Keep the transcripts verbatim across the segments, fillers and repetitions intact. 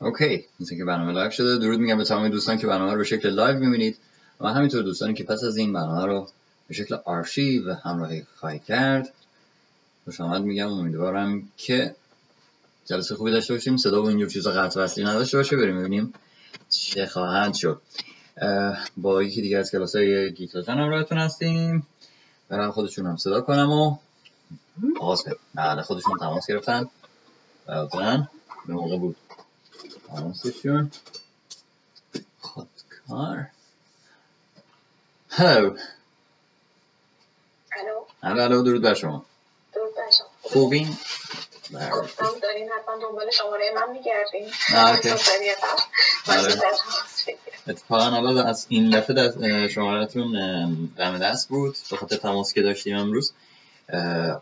اوکی، مثل که برنامه لایو شده. درود میگم به تمام دوستان که برنامه رو به شکل لایو میبینید و همینطور دوستانی که پس از این برنامه رو به شکل آرشیو همراهی خواهید کرد. خوش آمد میگم، امیدوارم که جلسه خوبی داشته باشیم، صدا و اینجور چیزا قطع وصلی نداشته باشه. بریم ببینیم چه خواهد شد. با یکی دیگه از کلاس‌های گیتا جان همراهتون هستیم. برام خودشون هم صدا کنم و آغاز کنیم. بله، خودشون تماس گرفتن. بودن به موقع بود. تماسشون. خودکار. هلو. هلو هلو، درود بر شما. درود بر شما. خوبین؟ خودتم دارین حتما دنبال شماره من میگردین. آه که اتفاقا حالا از این دفعه شمارهتون دم دست بود، به خاطر تماس که داشتیم امروز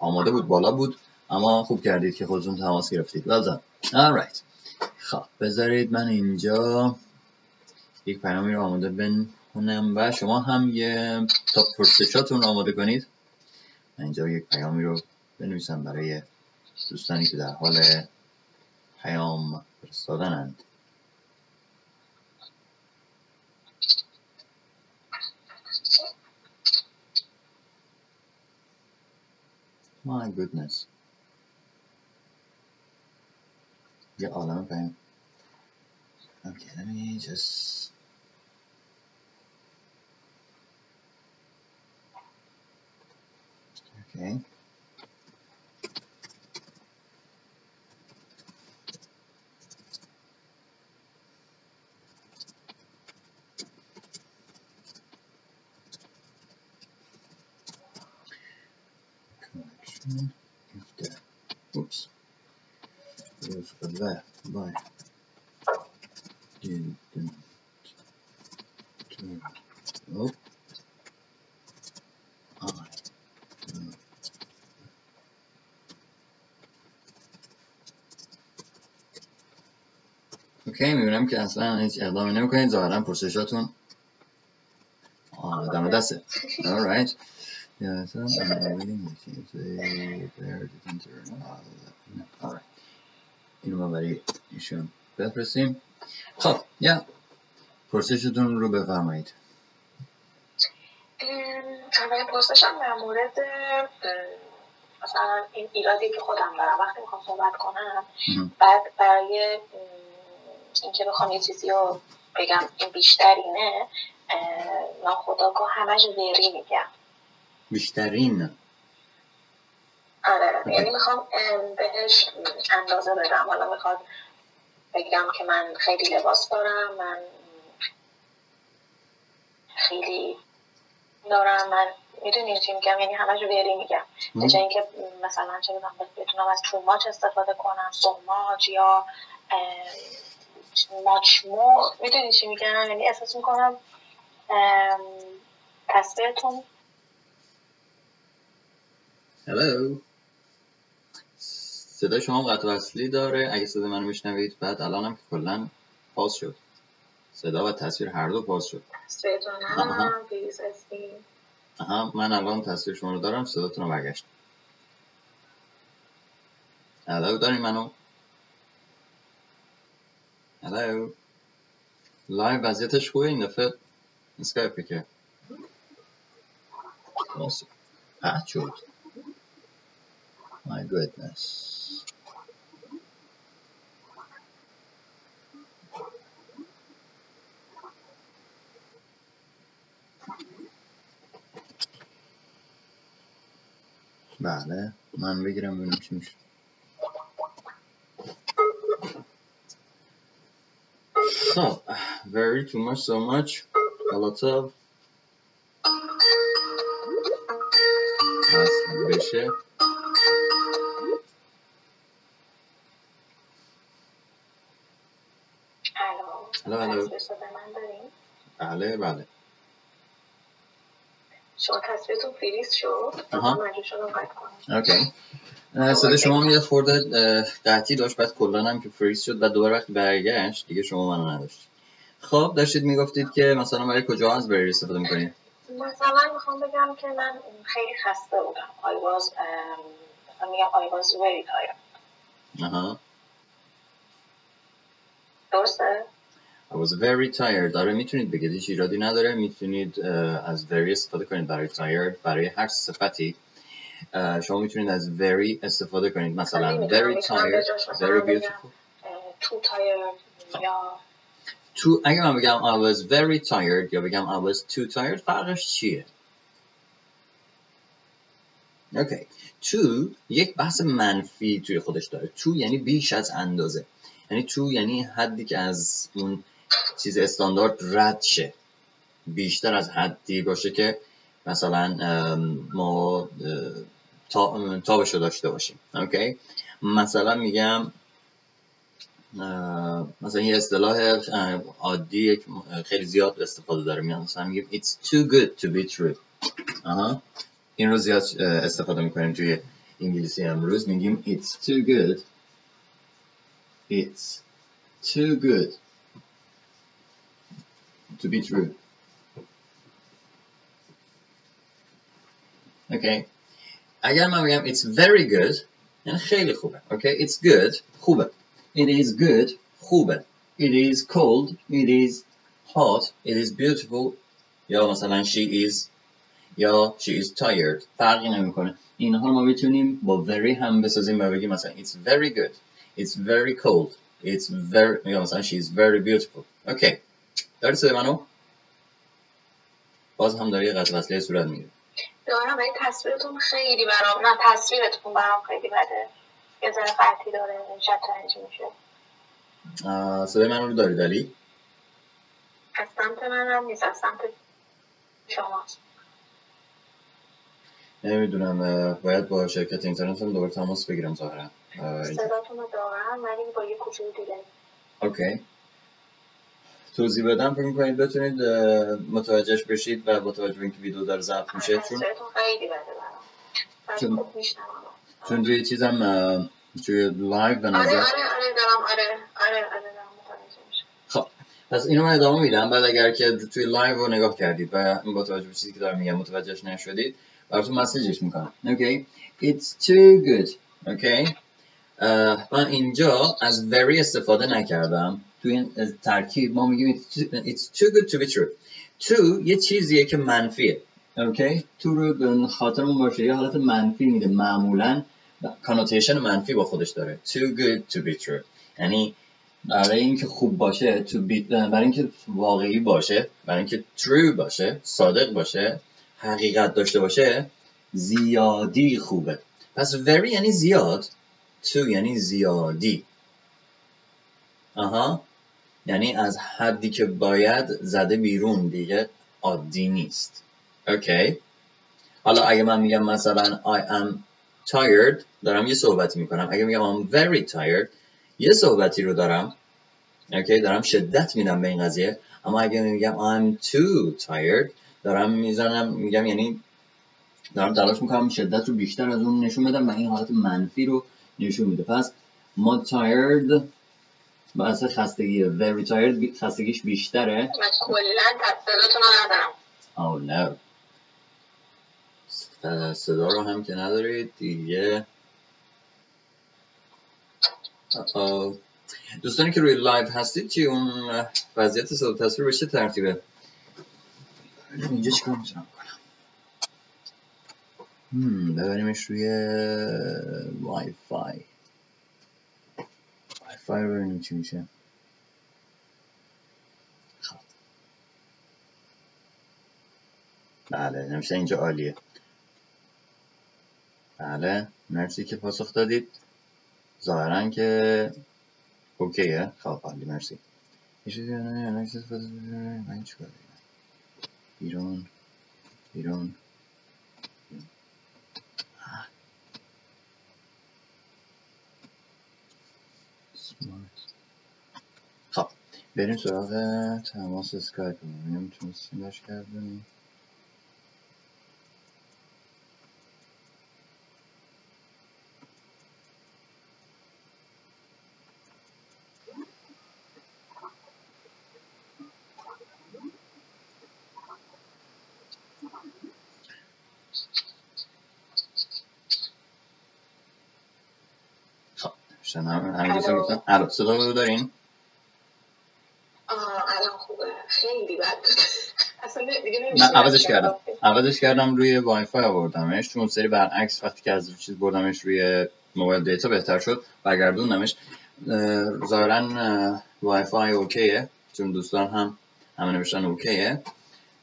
آماده بود، بالا بود، اما خوب کردید که خودتون تماس گرفتید. لازم. آرایت. خب بذارید من اینجا یک پیامی رو آماده بنونم و شما هم یه تاپ پرسشاتون آماده کنید. من اینجا یک پیامی رو بنویسم برای دوستانی که در حال پیام فرستادنند. My goodness. Yeah, all I'm paying. Okay, let me just. Okay. After, oops, goes for that, but didn't turn up. I don't. Okay, می‌بینم که اصلا هیچ اقدامی نمی‌کنید، ظاهراً پرسشاتون آدم دسته. All right. Yeah, so I'm waiting to see if they there didn't turn on. No, all right. اینو ما برای ایشون بفرستیم. خب، یا پرسشتون رو بفرمایید. اولین پرسشم در مورد مثلا این ایرادی که خودم دارم وقتی میخوام صحبت کنم، بعد برای اینکه بخوام یه چیزی رو بگم این بیشترینه، ناخودآگاه همش وری میگم. بیشترین. آره، یعنی میخوام بهش اندازه بدم. حالا میخواد بگم که من خیلی لباس دارم، من خیلی دارم، من میدونی چی میگم، یعنی همه جو ویلی میگم، به جای اینکه مثلا چه میگم بتونم از too much استفاده کنم، so much یا much more، میدونی چی میگم، یعنی احساس میکنم تصویرتون. هلو، صدای شما هم قطع وصلی داره. اگه صدای منو میشنوید، بعد الان هم که کلن پاس شد، صدا و تصویر هر دو پاس شد. تصویرتون هم پیز هستیم. آها، من الان تصویر شما رو دارم، صداتون رو برگشت. هلو، دارین منو؟ هلو، لایو وضعیتش خوبه این دفعه اسکایپی که پاس شد. My goodness. بله، من بگیرم ببینم چی میشه. So, very too much, so much, a lot of. That's بشه. بله بله. شما تصویرتون فریز شد. آها. مجبور رو قطع کنم. اوکی. صدای شما هم یه خورده قطعی داشت، بعد کلاً هم که فریز شد، بعد دوباره وقتی برگشت دیگه شما منو نداشتید. خب داشتید میگفتید که مثلا برای کجا از بری استفاده می‌کنید؟ مثلا میخوام بگم که من خیلی خسته بودم. I was um میگم I was very tired. آها. درسته؟ I was very tired. آره میتونید بگید هیچ ایرادی نداره. میتونید از very استفاده کنید برای tired، برای هر صفتی. شما میتونید از very استفاده کنید. مثلا very tired، very beautiful. Too tired یا too. اگه من بگم I was very tired یا بگم I was too tired فرقش چیه؟ Okay. Too یک بحث منفی توی خودش داره. Too یعنی بیش از اندازه. یعنی too یعنی حدی که از اون چیز استاندارد رد شه. بیشتر از حدی باشه که مثلا ما تابشو داشته باشیم. Okay. مثلا میگم مثلا یه اصطلاح عادی خیلی زیاد استفاده داره. مثلا میگم It's too good to be true. آها. این رو زیاد استفاده میکنیم توی انگلیسی امروز. میگیم It's too good. It's too good to be true. Okay. اگر من بگم It's very good یعنی خیلی خوبه. Okay. It's good. خوبه. It is good. خوبه. It is cold. It is hot. It is beautiful. یا مثلا She is یا she is tired فرقی نمیکنه. اینها ما میتونیم با very هم بسازیم و بگیم مثلا it's very good, it's very cold, it's very یا مثلا she is very beautiful. Okay. داری صدای منو؟ باز هم داری قطع وصله صورت میگیره. دارم ولی تصویرتون خیلی برام نه تصویرتون برام خیلی بده. یه ذره فرقی داره شطرنجی میشه. صدای من رو داری دلی؟ از سمت منم نیست از سمت شماست. نمیدونم باید با شرکت اینترنت هم دوباره تماس بگیرم ظاهرا. صداتون رو دارم ولی با یه کوچولو دیگه. اوکی. توضیح بدم فکر می‌کنید بتونید متوجهش بشید و با توجه به اینکه ویدیو داره ضبط میشه چون خیلی بده برام. چون توی چیزم توی لایو به نظر آره آره دارم آره آره آره دارم متوجه میشم. خب پس اینو من ادامه میدم. بعد اگر که توی لایو رو نگاه کردید و با توجه به چیزی که دارم میگم متوجهش نشدید براتون مسیجش میکنم. Okay. It's too good. Okay. uh, من اینجا از very استفاده نکردم. تو این ترکیب ما میگیم it's too, it's too good to be true. To یه چیزیه که منفیه. Okay. To رو به خاطرمون باشه یه حالت منفی میده. معمولا کانوتیشن منفی با خودش داره. Too good to be true. یعنی برای اینکه خوب باشه to be, برای اینکه واقعی باشه برای اینکه true باشه صادق باشه حقیقت داشته باشه زیادی خوبه. پس very یعنی زیاد to یعنی زیادی. آها. یعنی از حدی که باید زده بیرون دیگه عادی نیست. اوکی. حالا اگه من میگم مثلا I am tired دارم یه صحبتی میکنم. اگه میگم I'm very tired یه صحبتی رو دارم. اوکی دارم شدت میدم به این قضیه. اما اگه میگم I'm too tired دارم میزنم میگم یعنی دارم تلاش میکنم شدت رو بیشتر از اون نشون بدم و این حالت منفی رو نشون میده. پس ما tired باعث خستگیه. very tired خستگیش بیشتره. من کلن تصدیلتون رو ندارم. oh no صدا رو هم که ندارید دیگه. uh-oh. دوستانی که روی لایو هستید چی اون وضعیت صدا تصویر بشه ترتیبه؟ اینجا چیکار میتونم کنم؟ ببریمش روی وای فای. وای فای رو ببینیم چی میشه. خب بله نمیشه اینجا عالیه. بله مرسی که پاسخ دادید. ظاهرا که اوکیه. خب عالی مرسی. یه چیزی نه من چیکار کنم؟ ایران ایران خب بریم سراغ تماس اسکایپ رو ببینیم تونستیمش کردیم. خب شما همین دوستان گفتن الو صدا رو دارین؟ عوضش کردم عوضش کردم روی وای فای آوردمش، چون سری برعکس وقتی که از روی چیز بردمش روی موبایل دیتا بهتر شد، برگردوندمش. ظاهرا وای فای اوکیه، چون دوستان هم همه نوشتن اوکیه.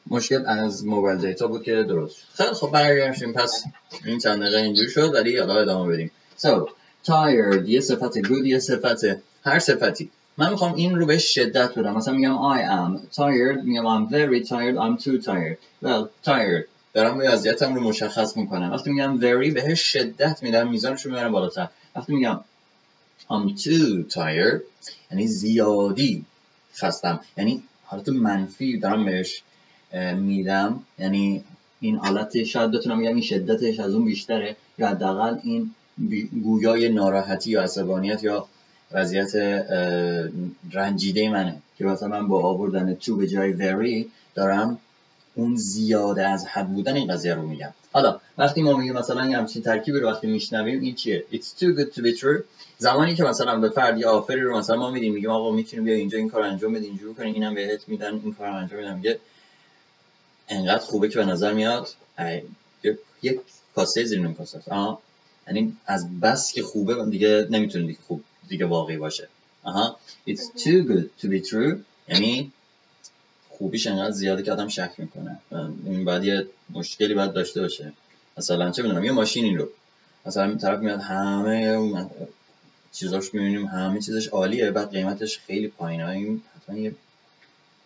مشکل از موبایل دیتا بود که درست شد. خیلی خب برگردیم. پس این چند دقیقه اینجوری شد، ولی حالا ادامه بدیم. So tired یه صفت، good یه صفت، هر صفتی. من میخوام این رو به شدت بدم. مثلا میگم I am tired، میگم I'm very tired، I'm too tired. Well tired دارم وضعیتم رو مشخص میکنم. وقتی میگم very بهش شدت میدم، میزانش رو میبرم بالاتر. وقتی میگم I'm too tired یعنی زیادی خستم، یعنی حالت منفی دارم بهش میدم، یعنی این حالت شاید بتونم بگم این شدتش از اون بیشتره، یا حداقل این گویای ناراحتی یا عصبانیت یا وضعیت رنجیده منه که مثلا من با آوردن تو به جای very دارم اون زیاده از حد بودن این قضیه رو میگم. حالا وقتی ما میگیم مثلا همچین ترکیبی رو وقتی میشنویم این چیه؟ It's too good to be true. زمانی که مثلا به فرد یا آفری رو مثلا ما میدیم، میگیم آقا میتونیم بیا اینجا این کار انجام بده، اینجوری کنی، اینم بهت میدن، این کارو انجام میدم، میگه انقدر خوبه که به نظر میاد یک کاسه زیر نیم کاسه. آها، یعنی از بس که خوبه من دیگه نمیتونه دیگه خوب دیگه واقعی باشه. آها، It's too good to be true یعنی خوبیش انقدر زیاده که آدم شک میکنه. این باید یه مشکلی باید داشته باشه. مثلا چه میدونم یه ماشینی رو مثلا طرف میاد همه چیزاش میبینیم همه چیزش عالیه، بعد قیمتش خیلی پایینه، این حتما یه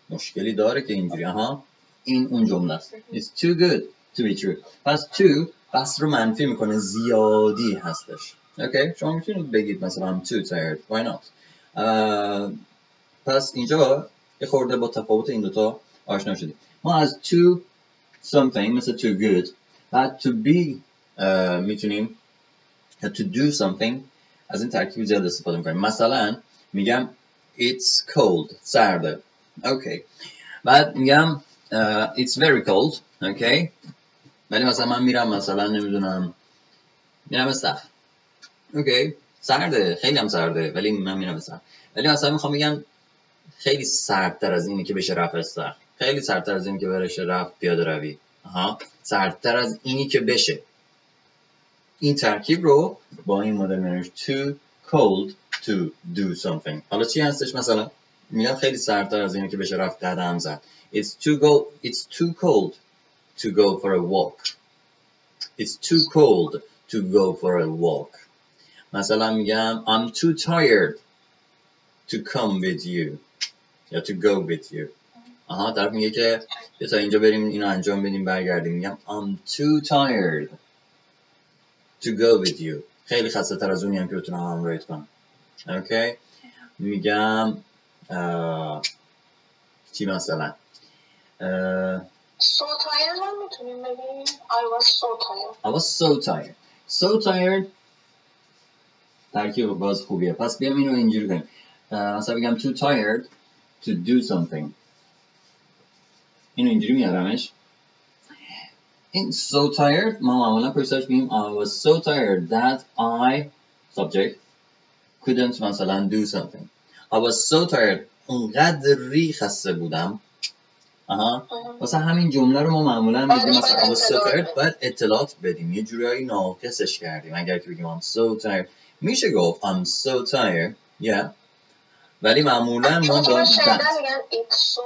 مشکلی داره که اینجوری. آها، این اون جمله است. It's too good to be true. پس too بس رو منفی میکنه، زیادی هستش. اوکی، شما میتونید بگید مثلا I'm too tired. Why not؟ پس اینجا یه خورده با تفاوت این دوتا آشنا شدیم. ما از to something مثل too good بعد to be uh, میتونیم uh, to do something از این ترکیب زیاد استفاده میکنیم. مثلا میگم it's cold سرده. اوکی، بعد میگم uh, it's very cold. اوکی، ولی مثلا من میرم مثلا نمیدونم میرم استخ. اوکی، سرده، خیلی هم سرده، ولی من میرم استخ. ولی مثلا میخوام بگم خیلی سردتر از اینی که بشه رفت استخر، خیلی سردتر از اینی که بشه رفت پیاده روی. آها، سردتر از اینی که بشه. این ترکیب رو با این مدل مینویسیم too cold to do something. حالا چی هستش؟ مثلا میگم خیلی سردتر از اینی که بشه رفت قدم زد. It's too cold. It's too cold to go for a walk. It's too cold to go for a walk. مثلا میگم I'm too tired to come with you. یا to go with you. آها، طرف میگه که بیا تا اینجا بریم اینو انجام بدیم برگردیم، میگم I'm too tired to go with you. خیلی خسته تر از اونی هم که بتونم همراهیت کنم. اوکی، میگم آه... چی مثلا آه... so tired هم میتونیم بگیم I was so tired. I was so tired. So tired ترکیب باز خوبیه. پس بیام اینو اینجوری کنیم. آه... مثلا بگم too tired to do something. اینو اینجوری میارمش. این so tired ما معمولا پرسش میگیم I was so tired that I subject couldn't مثلا do something. I was so tired اونقدری خسته بودم. آها، واسه همین جمله رو ما معمولا میگیم مثلا I was so tired، باید اطلاعات بدیم، یه جورایی ناقصش کردیم. اگر که بگیم I'm so tired میشه گفت I'm so tired. Yeah، ولی معمولا ما داریم it's so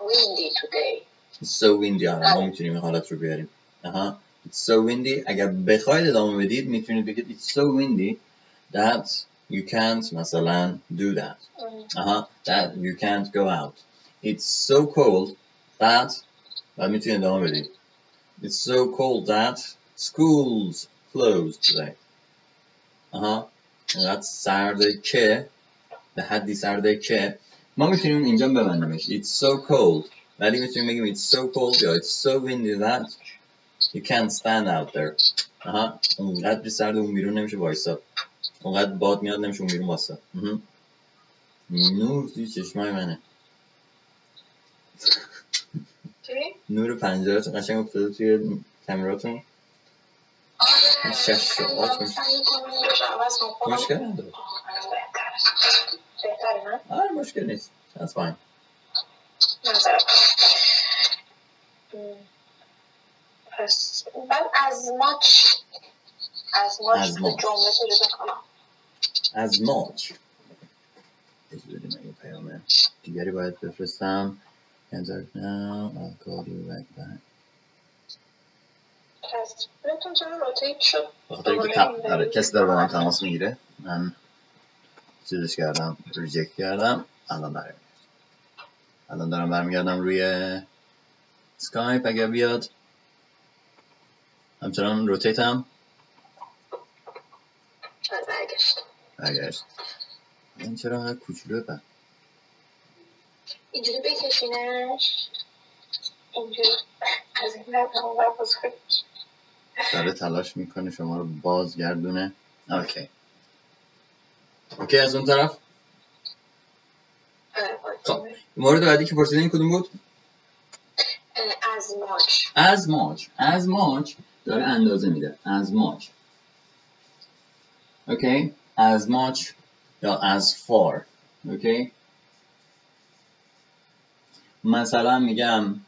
windy today. It's so windy. ما میتونیم این حالت رو بیاریم. آها، it's so windy. اگر بخواید ادامه بدید میتونید بگید it's so windy that you can't مثلا do that. آها، that you can't go out. It's so cold that بعد میتونید ادامه بدید it's so cold that schools closed today. آها، اینقدر سرده که به حدی سرده که ما میتونیم اینجا ببندیمش it's so cold، ولی میتونیم بگیم it's so cold یا it's so windy that you can't stand out there. آها، اونقدر سرده اون بیرون نمیشه وایسا، اونقدر باد میاد نمیشه اون بیرون وایسا. نور توی چشمای منه، نور پنجرهاتون قشنگ افتاده توی کامراتون، شش شعات مشکل نداره. آره، مشکل نیست. That's fine. من از ماچ از ماچ جمله شده بکنم از ماچ بذاریم اگه پیامه دیگری باید بفرستم نظر نه آلکاری و بکنم تصویرتون چون روتیت شد بخاطر کسی داره با من تماس میگیره من چیزش کردم ریجکت کردم الان برای الان دارم برمیگردم روی اسکایپ اگر بیاد همچنان روتیت هم برگشت برگشت این چرا ها کوچولو بر اینجوری بکشینش اینجوری از این برد همون بر بزرگش داره تلاش میکنه شما رو بازگردونه اوکی اوکی از اون طرف خب مورد بعدی که پرسیدین کدوم بود؟ از ماچ از ماچ از ماچ داره اندازه میده از ماچ اوکی از ماچ یا از فار اوکی مثلا میگم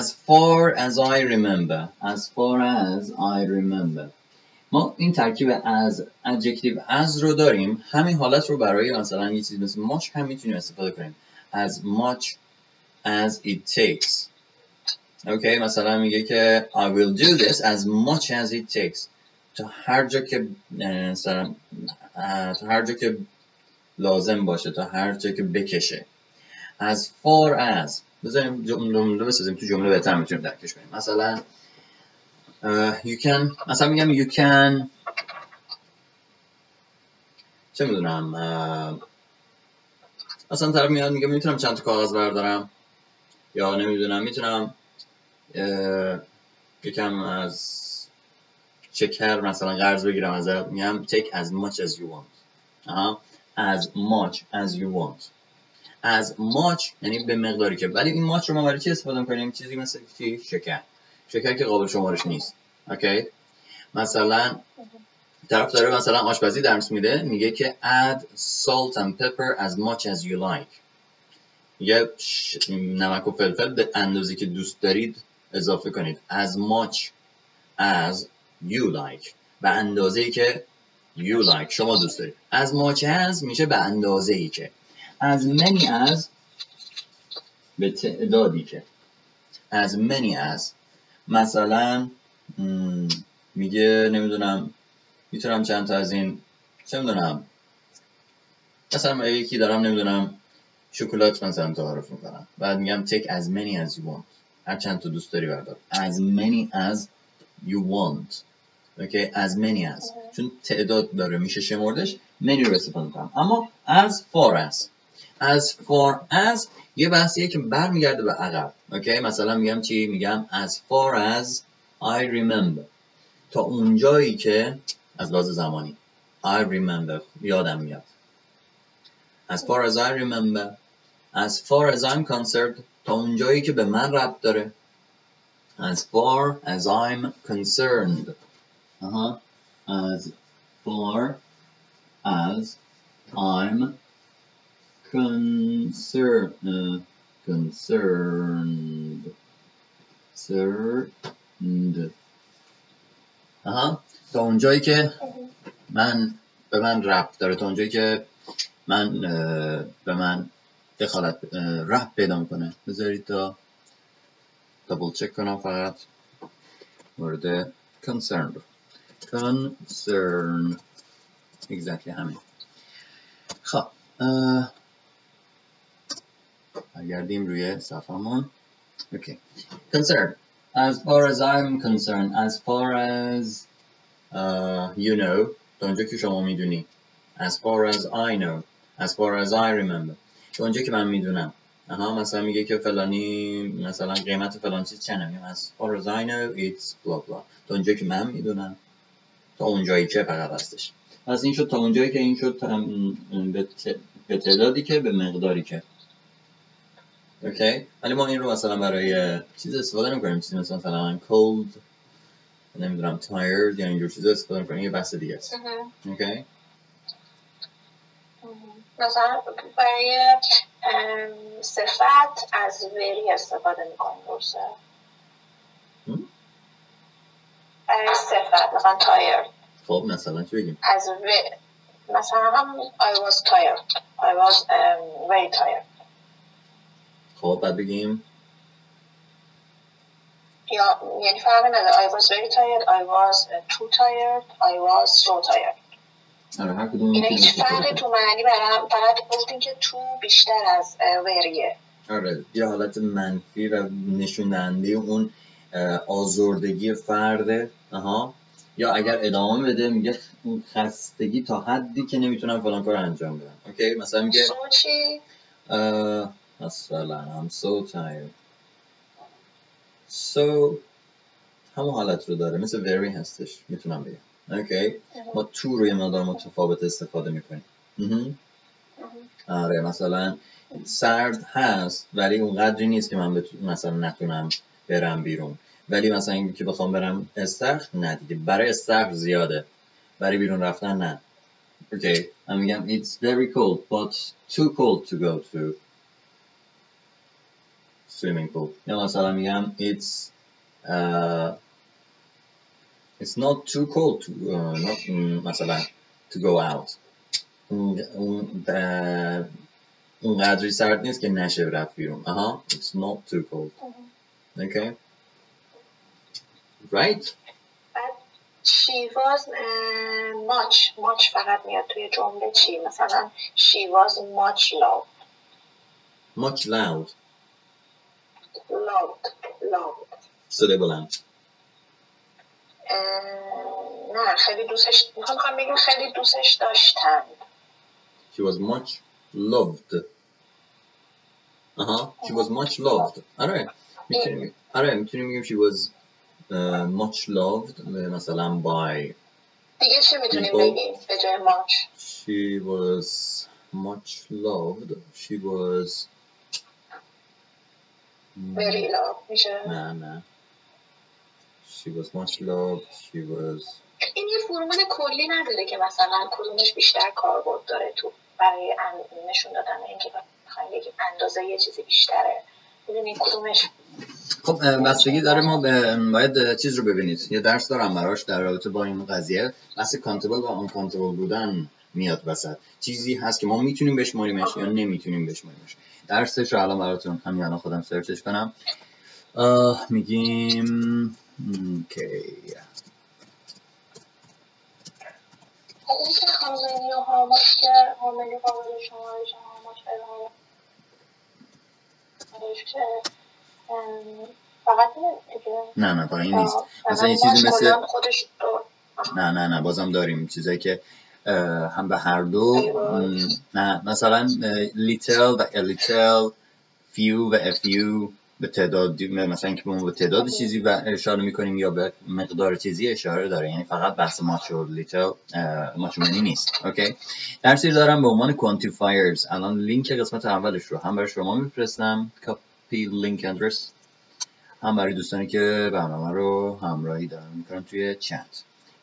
as far as I remember as far as I remember ما این ترکیب از adjective از رو داریم همین حالت رو برای مثلا یه چیز مثل much هم میتونیم استفاده کنیم as much as it takes اوکی مثلا میگه که I will do this as much as it takes تا هر جا که مثلا تا هر جا که لازم باشه تا هر جا که بکشه as far as بذاریم جمله بسازیم تو جمله بهتر میتونیم درکش کنیم مثلا Uh, you can مثلا میگم you can چه میدونم uh, مثلا طرف میاد میگم میتونم چند تا کاغذ بردارم یا نمیدونم میتونم uh, یکم از چکر مثلا قرض بگیرم ازت میگم take as much as you want uh, as much as you want as much یعنی به مقداری که ولی این much رو ما برای چی استفاده میکنیم چیزی مثل چی شکر شکر که قابل شمارش نیست اوکی مثلا طرف داره مثلا آشپزی درس میده میگه که add salt and pepper as much as you like یه نمک و فلفل به اندازه که دوست دارید اضافه کنید as much as you like به اندازه‌ای که you like شما دوست دارید as much as میشه به اندازه‌ای که as many as به تعدادی که as many as مثلا میگه نمیدونم میتونم چند تا از این چه میدونم مثلا یکی دارم نمیدونم شکلات مثلا تعارف میکنم بعد میگم take as many as you want هر چند تا دوست داری بردار as many as you want okay as many as چون تعداد داره میشه شمردش many رو استفاده میکنم اما as far as as far as یه بحثیه که برمیگرده به عقب اوکی مثلا میگم چی میگم as far as I remember تا اونجایی که از لحاظ زمانی I remember یادم میاد as far as I remember as far as I'm concerned تا اونجایی که به من ربط داره as far as I'm concerned uh-huh. as far as I'm Concern, uh, concerned, concerned. آها، تا اونجایی که من به من ربط داره، تا اونجایی که من به من دخالت ربط پیدا میکنه. بذارید تا دابل چک کنم فقط مورد concerned. Concerned. Exactly همین. خب. برگردیم روی صفحه‌مون اوکی concern as far as I'm concerned as far as uh, you know تا اونجا که شما میدونی as far as I know as far as I remember تا اونجا که من میدونم آها مثلا میگه که فلانی مثلا قیمت فلان چیز چنده میگم as far as I know it's blah blah تا اونجا که من میدونم تا اونجایی که فقط هستش پس این شد تا اونجایی که این شد به تعدادی که به مقداری که اوکی ولی ما این رو مثلا برای چیز استفاده نمی‌کنیم چیزی مثلا مثلا cold نمیدونم tired یا اینجور چیزا استفاده نمی‌کنیم یه بحث دیگه است اوکی مثلا برای صفت از very استفاده میکنیم درسته؟ برای صفت مثلا tired. خب مثلا چی بگیم؟ از very مثلا هم I was tired. I was um, very tired. خب بعد بگیم یا یعنی فرقی نداره I was very tired, I was too tired, I was so tired. اینه هیچ فرقی تو معنی برام فقط گفتین که تو بیشتر از وریه. آره یه حالت منفی و نشوننده اون آزردگی فرده. آها یا اگر ادامه بده میگه اون خستگی تا حدی که نمیتونم فلان کارو انجام بدم. اوکی مثلا میگه سوچی مثلا I'm so tired. So همون حالت رو داره مثل very هستش میتونم بگم. اوکی ما تو روی مقدار متفاوت استفاده میکنیم. آره مثلا سرد هست ولی اونقدری نیست که من بت... مثلا نتونم برم بیرون. ولی مثلا اینکه بخوام برم استخر نه دیگه برای استخر زیاده برای بیرون رفتن نه. اوکی من میگم it's very cold but too cold to go to swimming pool. یا مثلا میگم it's uh, It's not too cold to uh, not um, مثلا to go out. اون اون قدری سرد نیست که نشه رفت بیرون. آها uh-huh. It's not too cold. Uh-huh. Okay. Right. She was uh, much much فقط میاد توی جمله چی مثلا she was much loud. Much loud. Loud loud. صدای بلند. نه خیلی دوستش میخوام بگم خیلی دوستش داشتند. She was much loved. آها she was much loved. آره میتونیم آره میتونیم بگیم she was much loved مثلا by دیگه چی میتونیم بگیم به جای much she was much loved she was very loved میشه نه نه She was much loved. She was. این یه فرمول کلی نداره که مثلا کدومش بیشتر کاربرد داره تو برای نشون دادن اینکه بخوایم بگیم اندازه یه چیزی بیشتره. ببینید کدومش. خب بستگی داره ما باید چیز رو ببینید. یه درس دارم براش در رابطه با این قضیه. بس کانتبل و آن کانتبل بودن میاد وسط. چیزی هست که ما میتونیم بشماریمش یا نمیتونیم بشماریمش. درسش رو الان براتون همین الان خودم سرچش کنم. میگیم Okay. نه نه فقط این نیست مثلا یه چیزی مثل نه نه نه بازم داریم چیزایی که هم به هر دو نه مثلا little و a little few و a few به تعداد مثلا که به تعداد چیزی و اشاره میکنیم یا به مقدار چیزی اشاره داره یعنی فقط بحث ماچور لیتل ماچومنی نیست. اوکی درسی دارم به عنوان quantifiers الان لینک قسمت اولش رو هم برای شما میفرستم کپی لینک ادرس هم برای دوستانی که برنامه رو همراهی دارن میکنن توی چت.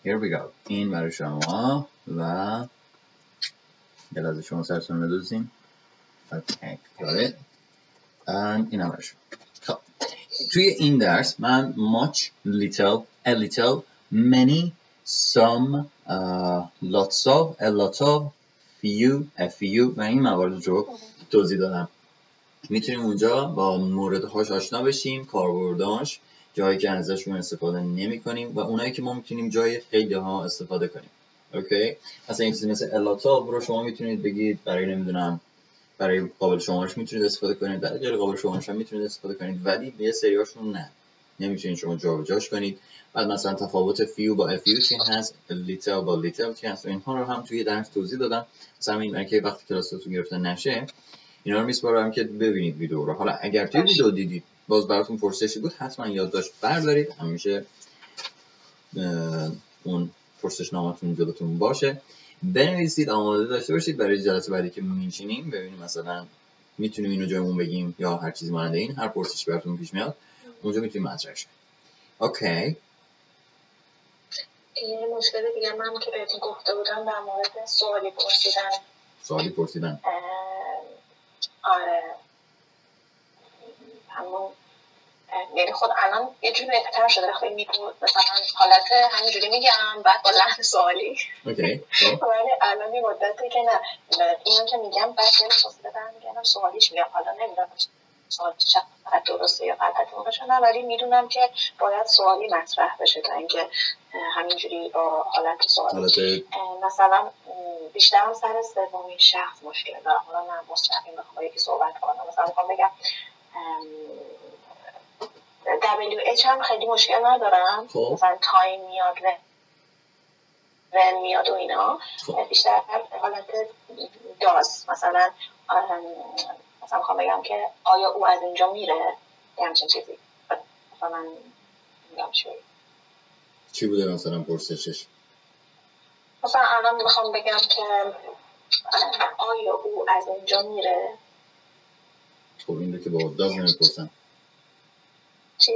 Here we go این برای شما و دلازه شما سرتون رو دوزین اوکی داره and این هم برای شما توی این درس من much, little, a little, many, some, uh, lots of, a lot of, few, a few و این موارد رو توضیح دادم. میتونیم اونجا با موردهاش آشنا بشیم، کاربردهاش، جایی که ازشون استفاده نمی کنیم و اونایی که ما میتونیم جای خیلی ها استفاده کنیم. اوکی؟ مثلا این چیزی مثل a lot of رو شما میتونید بگید برای نمیدونم برای قابل شمارش میتونید استفاده کنید برای غیر قابل شمارش هم میتونید استفاده کنید ولی یه سریاشون نه نمیتونید شما جابجاش کنید. بعد مثلا تفاوت فیو با افیو چی هست لیتل با لیتل چی هست اینها رو هم توی درس توضیح دادم مثلا این برای که وقتی کلاستون گرفته نشه اینا رو میسپارم که ببینید ویدیو رو. حالا اگر توی ویدیو دیدید باز براتون پرسشی بود حتما یادداشت بردارید همیشه اون پرسش نامتون جلوتون باشه بنویسید آماده داشته باشید برای جلسه بعدی که میشینیم ببینیم مثلا میتونیم اینو جایمون بگیم یا هر چیزی مانند این هر پرسشی براتون پیش میاد اونجا میتونیم مطرح شه. اوکی یه مشکل دیگه من که بهتون گفته بودم در مورد سوالی پرسیدن سوالی پرسیدن آره همون یعنی خود الان یه جوری بهتر شده وقتی میگم مثلا حالت همینجوری میگم بعد با لحن سوالی اوکی ولی الان یه مدته که نه اینو که میگم بعد یه فاصله دارم میگم سوالیش میاد حالا نمیدونم سوال چقدر درسته یا غلطه موقعشون ولی میدونم که باید سوالی مطرح بشه تا اینکه همینجوری با حالت سوالی مثلا بیشتر هم سر سومین شخص مشکل دارم حالا من مستقیم میخوام یکی صحبت کنم مثلا میخوام بگم دبلیو اچ هم خیلی مشکل ندارم مثلا تایم میاد و ون میاد و اینا بیشتر حالت داز مثلا مثلا میخوام بگم که آیا او از اینجا میره یه همچین چیزی مثلا من میگم شوی چی بوده مثلا پرسشش مثلا الان میخوام بگم که آیا او از اینجا میره خب این رو که با داز نمیپرسن چی؟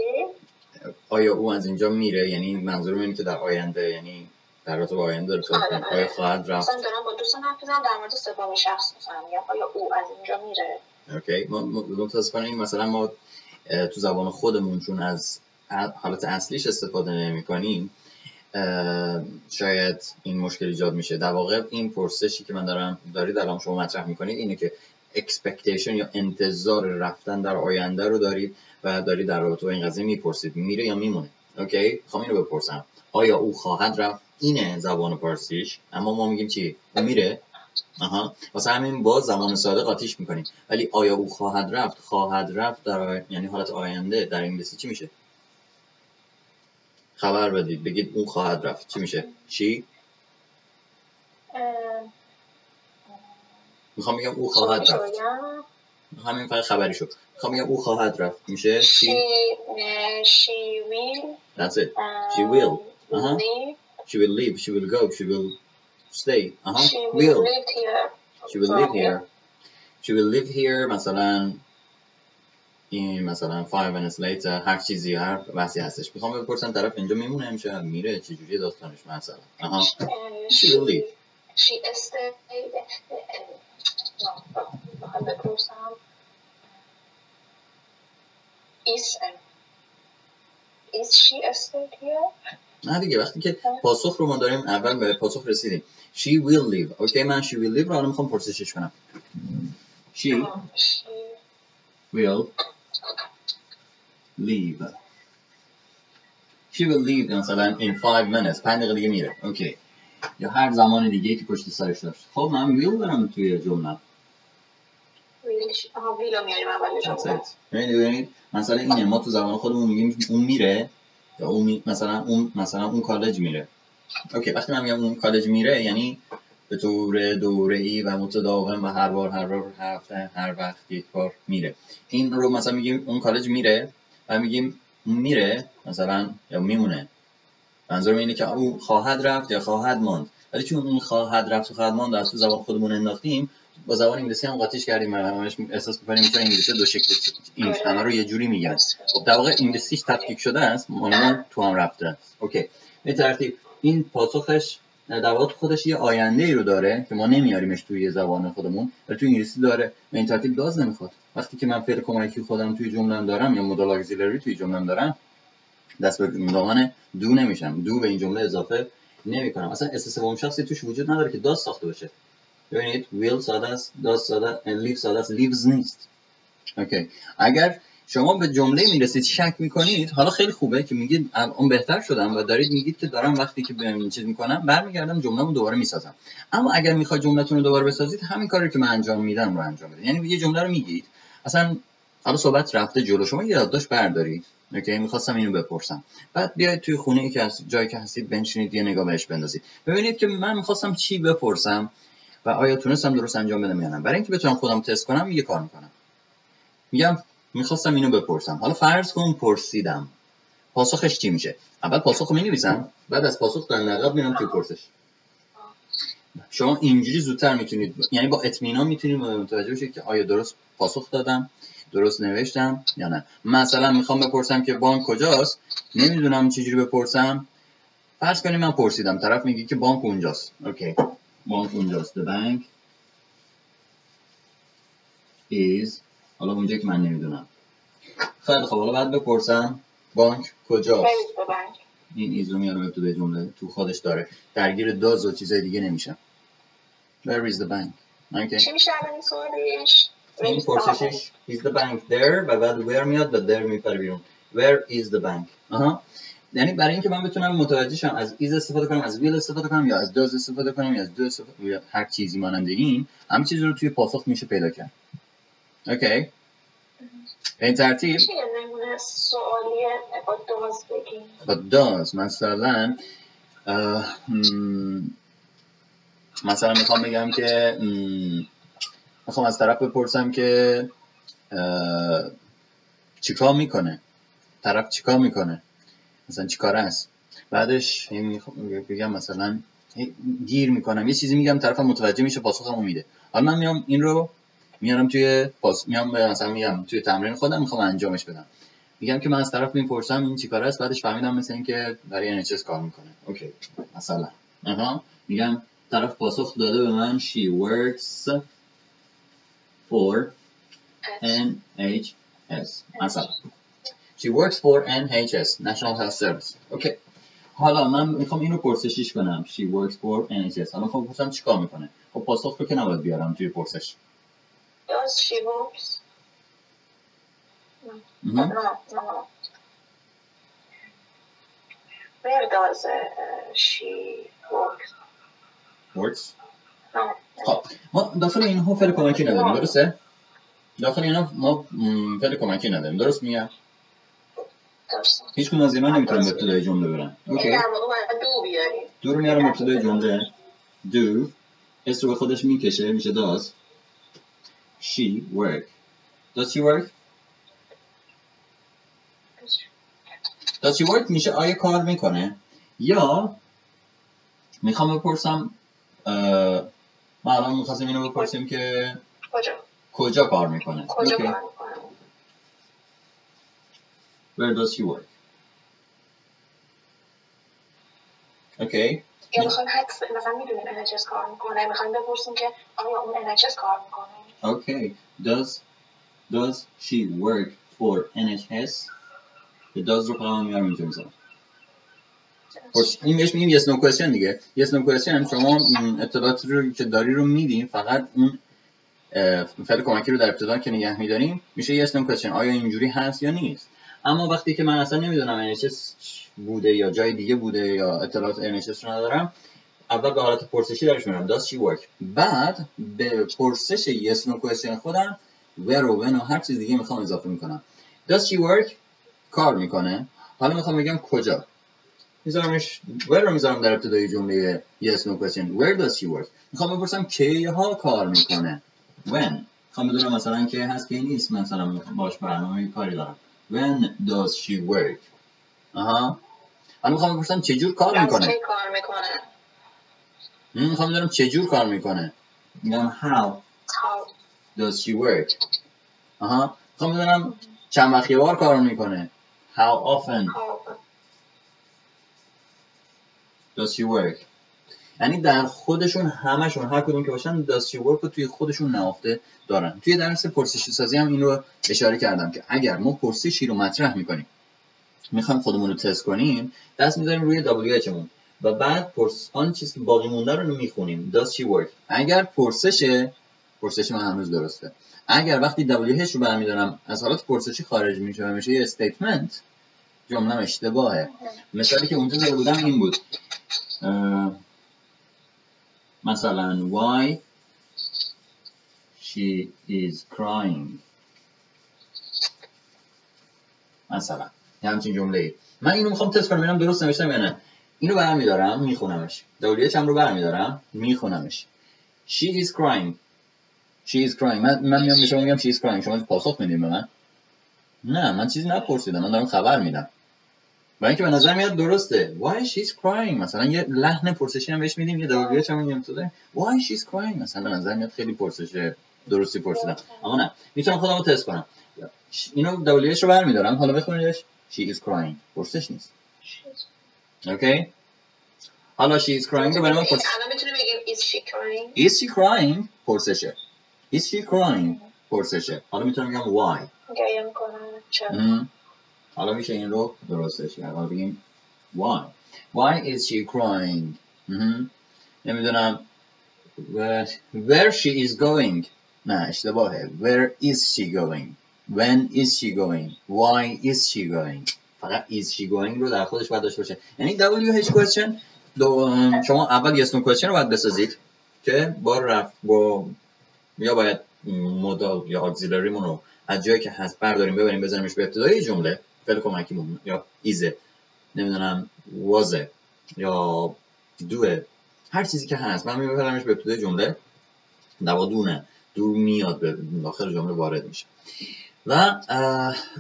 آیا او از اینجا میره یعنی منظورم اینه که در آینده یعنی در رابطه با آینده رو صحبت کنم آیا خواهد رفت مثلا دارم با دوستان حرف میزنم در مورد سوم شخص مثلا میگم آیا او از اینجا میره اوکی ما متاسفانه این مثلا ما تو زبان خودمون چون از حالت اصلیش استفاده نمی‌کنیم شاید این مشکل ایجاد میشه در واقع این پرسشی که من دارم دارید الان شما مطرح می‌کنید اینه که expectation یا انتظار رفتن در آینده رو دارید و دارید در رابطه با این قضیه میپرسید میره یا میمونه اوکی خب اینو بپرسم آیا او خواهد رفت اینه زبان پارسیش اما ما میگیم چی میره آها واسه همین با زمان ساده قاطیش میکنیم ولی آیا او خواهد رفت خواهد رفت در آ... یعنی حالت آینده در انگلیسی چی میشه خبر بدید بگید او خواهد رفت چی میشه چی میخوام بگم او خواهد رفت همین فقط خبری شد میخوام بگم او خواهد رفت میشه she she will that's it she will آها she will leave she will go she will stay آها she will live here she will live here she will live here مثلا این مثلا five minutes later هر چیزی هر بحثی هستش میخوام بپرسم طرف اینجا میمونه میشه میره چه جوری داستانش مثلا آها she will leave she is بخوام بپرسم is is she still here نه دیگه وقتی که پاسخ رو ما داریم اول به پاسخ رسیدیم she will live اوکی من she will live رو الان میخوام پرسشش کنم she will leave she will leave مثلا in five minutes پنج دقیقه دیگه میره اوکی یا هر زمان دیگه که پشت سرش داشت خب من will دارم توی جمله آها ویلو میاریم اولش مثلا اینه ما تو زبان خودمون میگیم اون میره یا اون می... مثلا اون مثلا اون کالج میره اوکی وقتی من میگم اون کالج میره یعنی به طور دوره‌ای و متداوم و هر بار هر بار هر هفته هر وقت یک بار میره این رو مثلا میگیم اون کالج میره و میگیم میره مثلا یا میمونه منظورم اینه که اون خواهد رفت یا خواهد ماند ولی چون اون خواهد رفت و خواهد ماند از تو زبان خودمون انداختیم با زبان انگلیسی هم قاطیش کردیم همش احساس می‌کنیم که انگلیسی دو شکل این همه رو یه جوری میگن خب در واقع انگلیسیش تفکیک شده است معنی تو هم رفته است اوکی به ترتیب این پاسخش در واقع خودش یه آینده‌ای رو داره که ما نمیاریمش توی زبان خودمون ولی تو انگلیسی داره به این ترتیب داز نمیخواد وقتی که من فعل کمکی خودم توی جمله‌ام دارم یا مدال اگزیلری توی جمله‌ام دارم دست به دامن دو نمیشم دو به این جمله اضافه نمی‌کنم اصلا اس سوم شخصی توش وجود نداره که داز ساخته بشه یعنی will ساده است does ساده and leave ساده است leaves نیست اوکی اگر شما به جمله میرسید شک میکنید حالا خیلی خوبه که میگید الان بهتر شدم و دارید میگید که دارم وقتی که ببینم چیز میکنم برمیگردم جمله‌مو دوباره میسازم اما اگر میخواید جمله‌تون رو دوباره بسازید همین کاری که من انجام میدم رو انجام بدید یعنی یه جمله رو میگید اصلا حالا صحبت رفته جلو شما یادداشت بردارید اوکی میخواستم اینو بپرسم بعد بیاید توی خونه ای که از جایی که هستید بنشینید یه نگاه بهش بندازید ببینید که من میخواستم چی بپرسم و آیا تونستم درست انجام بدم یا نه برای اینکه بتونم خودم تست کنم یه کار میکنم میگم میخواستم اینو بپرسم حالا فرض کن پرسیدم پاسخش چی میشه اول پاسخو مینویسم بعد از پاسخ در نقد میرم توی پرسش شما اینجوری زودتر میتونید یعنی با اطمینان میتونید متوجه بشید که آیا درست پاسخ دادم درست نوشتم یا نه مثلا میخوام بپرسم که بانک کجاست نمیدونم چجوری بپرسم فرض کنید من پرسیدم طرف میگه که بانک اونجاست اوکی بانک اونجاست the bank is حالا اونجا که من نمیدونم. خیلی خب حالا بعد بپرسم بانک کجاست؟ این ایزو میارم تو به جمله تو خودش داره. درگیر داز و چیزای دیگه نمیشم. Where is the bank؟ okay. چی میشه الان سوالش؟ این پرسشش is the bank there و بعد where میاد و there میپره بیرون. Where is the bank؟ آها. یعنی برای اینکه من بتونم متوجه شم از ایز استفاده کنم، از ویل استفاده کنم، یا از داز استفاده کنم، یا از دو استفاده یا هر چیزی مانند این، همین چیز رو توی پاسخ میشه پیدا کرد. اوکی؟ به این ترتیب چیه نمونه سوالیه با داز بگیم؟ با داز مثلا مثلا میخوام بگم که میخوام از طرف بپرسم که چیکار میکنه؟ طرف چیکار میکنه؟ مثلا چیکار است؟ بعدش میگم مثلا گیر میکنم یه چیزی میگم طرفم متوجه میشه پاسخمو میده. حالا من میام این رو میارم توی پاس میام مثلا میگم توی تمرین خودم میخوام انجامش بدم. میگم که من از طرف میپرسم این چیکار است بعدش فهمیدم مثلا اینکه برای ان اچ اس کار میکنه. اوکی مثلا آها میگم طرف پاسخ داده به من she works for ان اچ اس مثلا She works for ان اچ اس, National Health Service. Okay. حالا من میخوام اینو پرسشیش کنم. She works for ان اچ اس. حالا میخوام بپرسم چیکار میکنه. خب پاسخ رو که نباید بیارم توی پرسش. Does she works? نه. Where does she works? Works? نه. خب ما داخل این ها فعل کمکی نداریم درسته؟ داخل این ها ما فعل کمکی نداریم درست میگم؟ هیچ کدوم از اینا نمیتونم به ابتدای جمله برن. اوکی. دو بیاریم. دو رو میارم ابتدای جمله. Do اس رو به خودش میکشه میشه does she work. Does she work? Does she work میشه آیا کار میکنه؟ یا میخوام بپرسم ما الان میخواستیم اینو بپرسیم که کجا کجا کار میکنه؟ کجا کار میکنه؟ Where does she work? Okay. یا میخوام حدس مثلا میدونیم ان اچ اس کار میکنه میخوام بپرسیم که آیا اون ان اچ اس کار میکنه؟ Okay. Does does she work for ان اچ اس? The does رو فقط میارم اینجا میذارم. این بهش میگیم yes no question دیگه. Yes no question شما اطلاعات رو که داری رو میدیم فقط اون فعل کمکی رو در ابتدا که نگه میداریم میشه yes no question آیا اینجوری هست یا نیست؟ اما وقتی که من اصلا نمیدونم ان اچ اس بوده یا جای دیگه بوده یا اطلاعات ان اچ اس رو ندارم اول به حالت پرسشی درش میارم does she work بعد به پرسش yes no question خودم where و when و هر چیز دیگه میخوام اضافه میکنم does she work کار میکنه حالا میخوام بگم کجا میذارمش where رو میذارم در ابتدای جمله yes no question where does she work میخوام بپرسم کی ها کار میکنه when میخوام بدونم مثلا که هست که نیست مثلا باش برنامه کاری دارم When does she work? آها. من میخوام بپرسم چه جور کار میکنه؟ چه کار میکنه؟ من میخوام بدونم چه جور کار میکنه. میگم how does she work؟ آها. میخوام بدونم چند وقت یه بار کار میکنه. How often does she work؟ یعنی در خودشون همشون هر کدوم که باشن does she work رو توی خودشون نهفته دارن. توی درس پرسشی سازی هم این رو اشاره کردم که اگر ما پرسشی رو مطرح میکنیم میخوایم خودمون رو تست کنیم دست میذاریم روی دبلیو اچ مون و بعد پرس آن چیزی که باقی مونده رو میخونیم does she work. اگر پرسشه پرسش من هنوز درسته. اگر وقتی دبلیو اچ رو برمی‌دارم از حالت پرسشی خارج میشه و میشه یه استیتمنت جمله‌م اشتباهه. مثالی که اونجا زده بودم این بود. مثلا why she is crying مثلا یه همچین جمله ای من اینو میخوام تست کنم ببینم درست نوشتم یا نه اینو برمیدارم میخونمش دبلیو اچ هم رو برمیدارم میخونمش she is crying she is crying من من میام بهش میگم she is crying شما پاسخ میدین به من نه من چیزی نپرسیدم من دارم خبر میدم برای اینکه به نظر میاد درسته why she's crying مثلا یه لحن پرسشی هم بهش میدیم یه دبلیو اچ هم میگیم تو why she's crying مثلا به نظر میاد خیلی پرسشه درستی پرسیدم اما نه میتونم خودم رو تست کنم اینو دبلیو اچ رو برمیدارم حالا بخونیدش she is crying پرسش نیست اوکی حالا she is crying رو برام پرسش الان میتونی بگیم is she crying is she crying پرسشه is she crying پرسشه. حالا میتونم بگم why. گریم کنم چرا. حالا میشه این رو درستش کرد. حالا بگیم why. Why is she crying؟ نمیدونم where she is going. نه اشتباهه. Where is she going؟ When is she going؟ Why is she going؟ فقط is she going رو در خودش باید داشته باشه. یعنی double-u اچ question شما اول yes/no question رو باید بسازید که با رفت با یا باید مدال یا اگزیلریمون رو از جایی که هست برداریم ببریم بزنیمش به ابتدای جمله فعل کمکیمون یا ایزه نمیدونم وازه یا دوه هر چیزی که هست من میبرمش به ابتدای جمله دوادونه دور میاد به داخل جمله وارد میشه و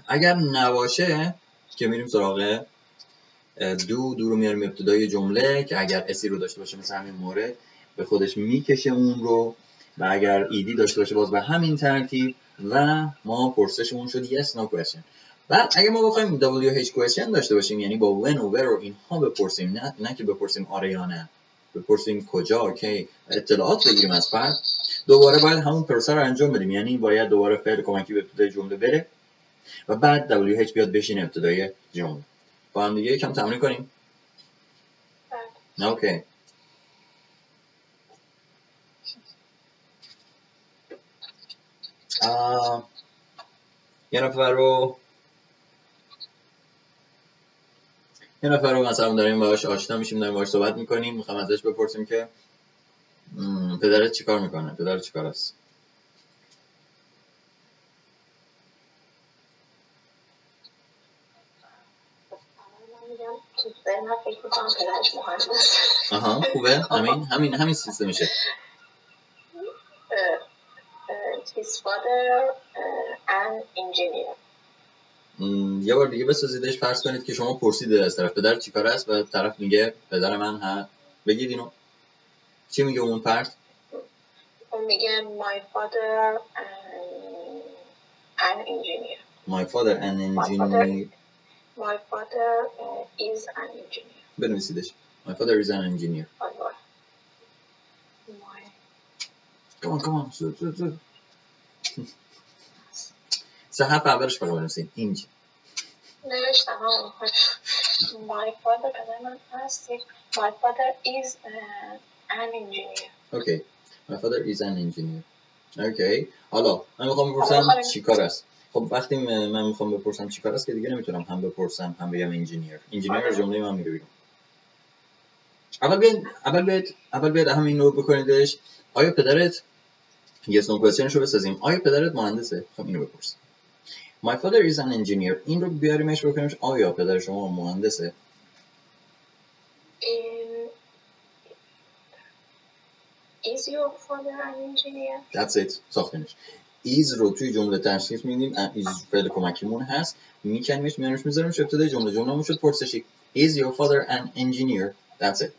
اگر نباشه که میریم سراغ دو دو رو میاریم ابتدای جمله که اگر اسی رو داشته باشه مثل همین مورد به خودش میکشه اون رو و اگر ایدی داشته باشه باز به همین ترتیب و ما پرسشمون شد yes no question. بعد اگه ما بخوایم double-u اچ question داشته باشیم یعنی با when و where و اینها بپرسیم نه نه که بپرسیم آره یا نه بپرسیم کجا که اطلاعات بگیریم از فرد دوباره باید همون پروسه رو انجام بدیم یعنی باید دوباره فعل کمکی به ابتدای جمله بره و بعد double-u اچ بیاد بشینه ابتدای جمله. با هم دیگه یکم تمرین کنیم. اوکی. آ یه نفر رو یه نفر رو مثلا داریم باهاش آشنا میشیم داریم باهاش صحبت میکنیم میخوام ازش بپرسیم که پدرت چیکار میکنه پدرت چیکار است من فکر میکنم پدرش مهندس. آها خوبه همین همین همین سیستم میشه. His father an engineer. یه بار دیگه بسازیدش فرض کنید که شما پرسیده از طرف پدر چیکار است و طرف میگه پدر من ها بگید اینو چی میگه اون فرد؟ اون میگه my father an engineer. My father an engineer. My father is an engineer. بنویسیدش. My father is an engineer. Come on, come on. صحب اولش بالا بنویسید. اینج. نوشتم همون. My father من هست. My father is an engineer. Okay. My father is an engineer. Okay. حالا من میخوام بپرسم چی کار است. خب وقتی من میخوام بپرسم چی کار است که دیگه نمیتونم هم بپرسم هم بگم انجینیر. انجینیر جمله من میگه بیرون. اول بیاد اول بیاد اول بیاد هم این رو بکنیدش. آیا پدرت yes no question رو بسازیم آیا پدرت مهندسه؟ خب این رو بپرسیم My father is an engineer این رو بیاریمش بکنیمش آیا پدر شما مهندسه؟ Is your father an engineer? That's it ساختنش is رو توی جمله تشخیص میدیم is فعل کمکیمون هست میکنیمش میانیمش میذاریمش ابتدای جمله جمله همون شد پرسشی Is your father an engineer? That's it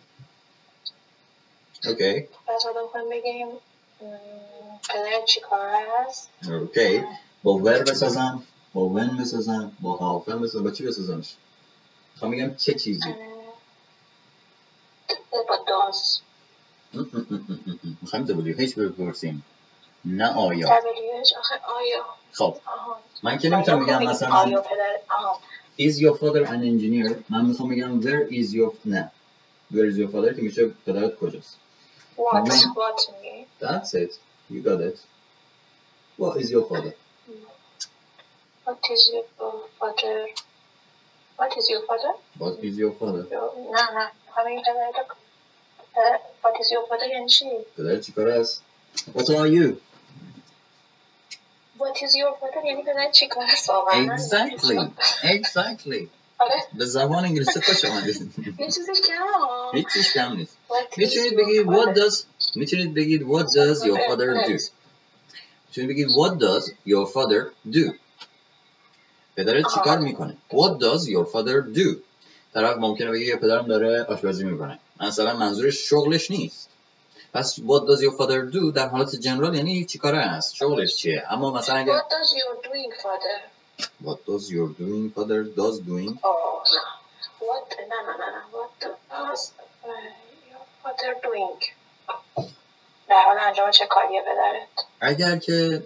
اوکی بعد حالا میخوایم بگیم پدر چی کاره هست اوکی با ور بسازم با ون بسازم با هاف بسازم با چی بسازمش میخوام بگم چه چیزی با داز میخوایم double-u اچ بپرسیم نه آیا double-u اچ آخه آیا خب من که نمیتونم بگم مثلا آیا پدر آها Is your father an engineer من میخوام بگم where is your نه where is your father که میشه پدرت کجاست What? Then, what? That's it. You got it. What is your father? What is your father? What is your father? What is your father? No, no. I mean, uh, what is your father and she? Peder chikaras. What are you? What is your father? Yani peder chikaras. Exactly. Exactly. به زبان انگلیسی خوش آمدید. یه چیزش کم ها. هیچ چیز کم نیست. میتونید بگید what does میتونید بگید what does your father do. میتونید بگید what does your father do. پدرت چیکار میکنه؟ What does your father do. طرف ممکنه بگه پدرم داره آشپزی میکنه. مثلا منظورش شغلش نیست. پس what does your father do در حالت جنرال یعنی چیکاره است؟ شغلش چیه؟ اما مثلا اگه what does your doing father What does your doing father does doing? Oh no. What no no no no. What does uh, your father doing? در حال انجام چه کاریه پدرت؟ اگر که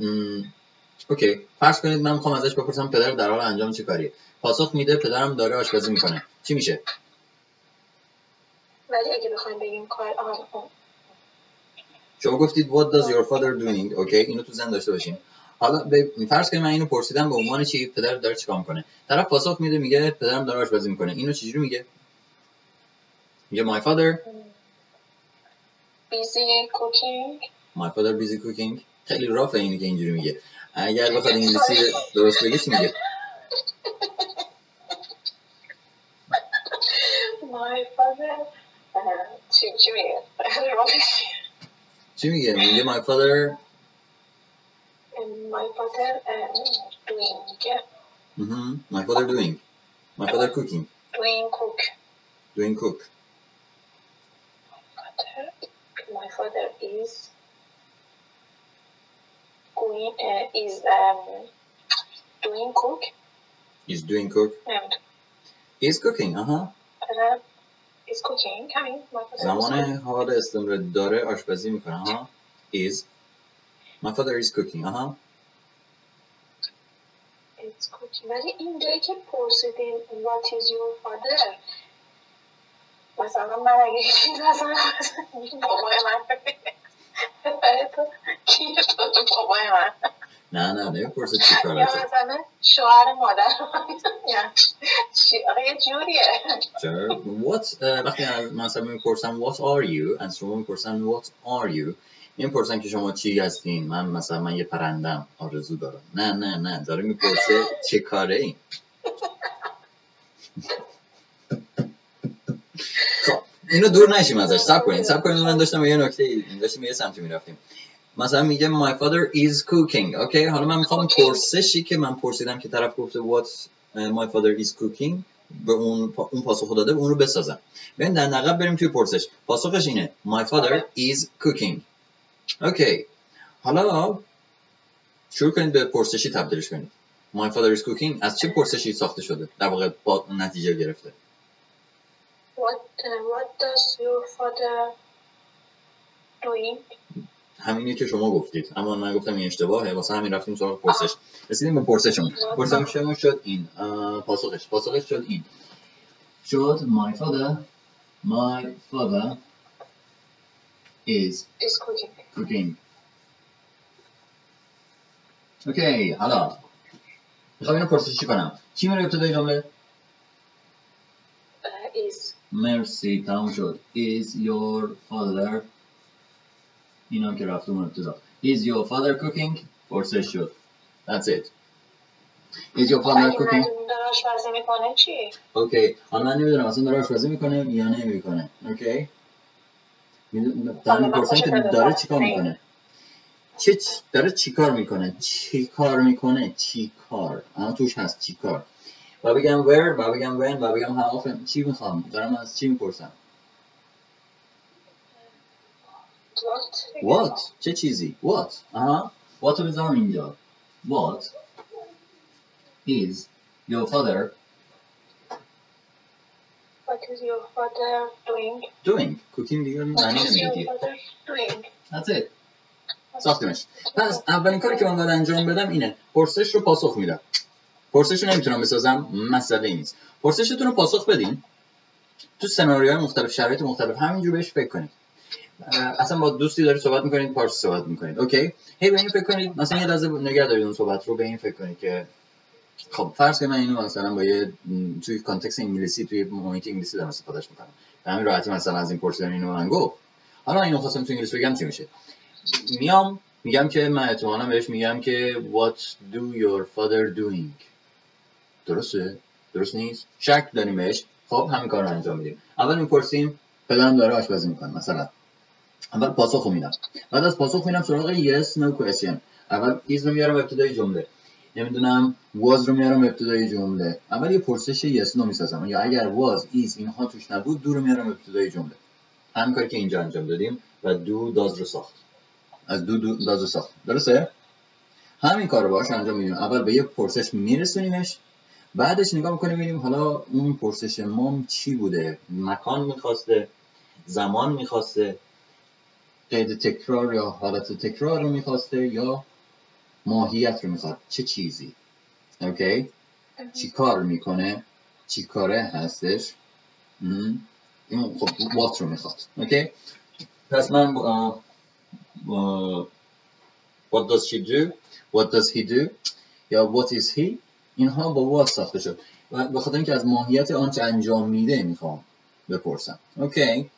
اوکی، فرض کنید من میخوام ازش بپرسم پدر در حال انجام چه کاریه؟ پاسخ میده پدرم داره آشپزی میکنه. چی میشه؟ ولی اگه بخوایم بگیم کار آها شما گفتید what does your father doing؟ اوکی، اینو تو ذهن داشته باشین. حالا فرض کنید من اینو پرسیدم به عنوان چی؟ پدر داره چیکار میکنه؟ طرف پاسخ میده میگه پدرم داره آشپزی میکنه. اینو چجوری میگه؟ میگه my father busy cooking. My father busy cooking. خیلی رافه اینی که اینجوری میگه. اگر بخواد انگلیسی درست بگی چی میگه؟ My father چی چی میگه؟ چی میگه؟ میگه my father My father doing. Mhm. My father doing. My father cooking. Doing cook. Doing cook. My father is going uh, is um doing cook. Is doing cook. And is cooking. Uh huh. Uh, is cooking. Coming. My father. زمانه حال استمر داره آشپزی میکنه. Uh huh. Is. My father is cooking. Uh huh. It's cooking. ولی اینجایی که پرسیدیم what is your father؟ مثلا من اگه یه چیز مثلا بابای من برای تو کیه تو تو بابای من نه نه نه پرسه چی کارته یا مثلا شوهر مادر یا یه جوریه چرا وقتی مثلا میپرسم what are you از شما میپرسم what are you میپرسم که شما چی هستین من مثلا من یه پرندم آرزو دارم نه نه نه داره میپرسه چه کاره این اینو دور نشیم ازش صبر کنین صبر کنین من داشتم یه نکته داشتم یه سمتی میرفتیم مثلا میگه my father is cooking اوکی حالا من میخوام پرسشی که من پرسیدم که طرف گفته what my father is cooking به اون اون پاسخو داده به اون رو بسازم ببین در نقب بریم توی پرسش پاسخش اینه my father is cooking اوکی حالا شروع کنید به پرسشی تبدیلش کنید my father is cooking از چه پرسشی ساخته شده در واقع با نتیجه گرفته What uh, what does your father doing? همینی که شما گفتید اما من گفتم این اشتباهه واسه همین رفتیم سراغ پرسش رسیدیم به پرسشمون پرسشمون شد این پاسخش پاسخش شد این شد my father my father is is cooking cooking اوکی حالا میخوام اینو پرسشی کنم چی میره ابتدای جمله is مرسی تمام شد is your father اینا که رفت اون ابتدا is your father cooking پرسش شد that's it is your father cooking داره آشپزی میکنه چی؟ اوکی حالا من نمیدونم اصلا داره آشپزی میکنه یا نمیکنه اوکی دارم میپرسم که داره چیکار میکنه چه داره چیکار میکنه چیکار میکنه چیکار اما توش هست چیکار و بگم where و بگم when و بگم how often چی میخوام دارم از چی میپرسم what what چه چیزی what آها what رو بذارم اینجا what is your father what is your father doing doing cooking دیگه معنی نمیده that's it ساختمش پس اولین کاری که من باید انجام بدم اینه پرسش رو پاسخ میدم پرسش رو نمیتونم بسازم مسئله نیست پرسشتون رو پاسخ بدین تو سناریوهای مختلف شرایط مختلف همینجور بهش فکر کنید اصلا با دوستی دارید صحبت میکنید پارس صحبت میکنید اوکی هی به این فکر کنید مثلا یه لحظه نگه دارید اون صحبت رو به این فکر کنید که خب فرض کنید من اینو مثلا با یه توی کانتکست انگلیسی توی محیط انگلیسی دارم استفادهش میکنم به همین راحتی مثلا از این پرسیدن اینو من گفت حالا اینو خواستم تو انگلیسی بگم چی میشه میام میگم که من احتمالاً بهش میگم که what do your father doing درسته؟ درست نیست؟ شک داریم بهش خب همین کار رو انجام میدیم اول میپرسیم پدرم داره آشپزی میکنه مثلا اول پاسخ رو میدم بعد از پاسخ میرم سراغ yes no question اول is رو میارم ابتدای جمله نمیدونم was رو میارم ابتدای جمله اول یه پرسش yes no میسازم یا اگر was is اینها توش نبود do رو میارم ابتدای جمله همین کاری که اینجا انجام دادیم و do does رو ساخت از do do does رو ساخت درسته؟ همین کار رو باهاش انجام میدیم اول به یه پرسش میرسونیمش بعدش نگاه میکنیم ببینیم حالا اون پرسش ما چی بوده مکان میخواسته زمان میخواسته قید تکرار یا حالت تکرار رو میخواسته یا ماهیت رو میخواد، چه چیزی. اوکی؟ چی کار میکنه؟ چی کاره هستش؟ این خب what رو میخواد. اوکی؟ پس من uh, uh, what does she do? What does he do? یا what is he? اینها با what ساخته شد. و بخاطر اینکه از ماهیت آنچه انجام میده میخوام بپرسم. اوکی؟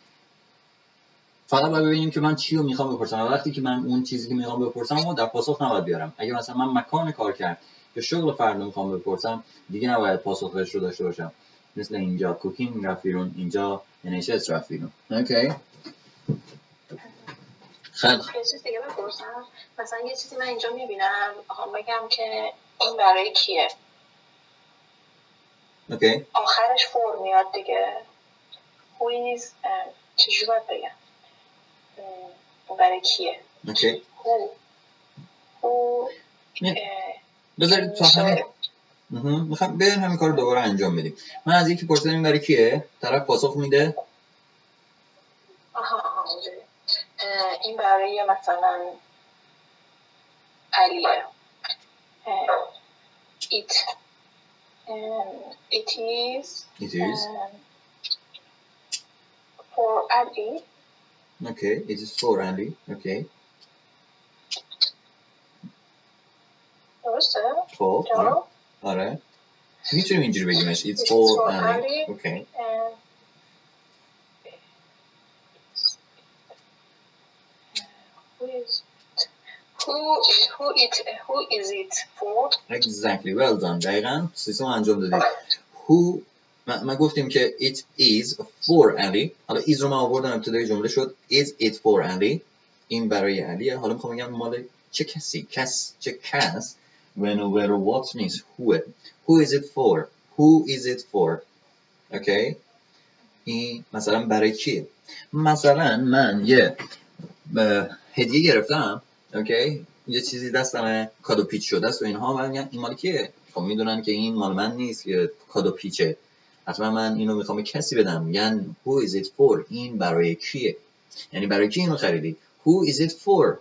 فقط باید ببینیم که من چی رو میخوام بپرسم. و وقتی که من اون چیزی که میخوام بپرسم و در پاسخ نباید بیارم. اگر مثلا من مکان کار کرد یا شغل فرد میخوام بپرسم، دیگه نباید پاسخش رو داشته باشم. مثل اینجا کوکینگ رفت بیرون، اینجا ان اچ اس رفت بیرون. اوکی؟ خیلی خوب. یه چیز دیگه بپرسم. مثلا یه چیزی من اینجا میبینم، میخوام بگم که این برای کیه؟ اوکی. آخرش فور میاد دیگه. who is چجوری بگم؟ برای کیه؟ اوکی. او بذارید تو همین میخوام بریم همین کار رو دوباره انجام بدیم. من از یکی پرسیدم این برای کیه؟ طرف پاسخ میده. آها آها این برای مثلا علیه. ایت ایت ایز ایت ایز فور علی. Okay, it is for Andy. Okay. درسته؟ For. آره. آره. میتونیم اینجوری بگیمش. It's for Andy. Okay. Who is it? Who is who it? Who is it for? Exactly. Well done. دقیقاً سیستم انجام دادید. Who ما گفتیم که it is for Ali. حالا is رو من آوردم ابتدای جمله شد is it for Ali. این برای علیه. حالا میخوام بگم مال چه کسی؟ کس چه کس when or where or what نیست. who who is it for who is it for. اوکی این مثلا برای کیه؟ مثلا من یه هدیه گرفتم. اوکی یه چیزی دستم کادو پیچ شده است و اینها، من میگم این مال کیه؟ خب میدونن که این مال من نیست یه کادو پیچه. حتما من اینو میخوام کسی بدم، میگن who is it for. این برای کیه؟ یعنی برای کی اینو خریدی؟ who is it for.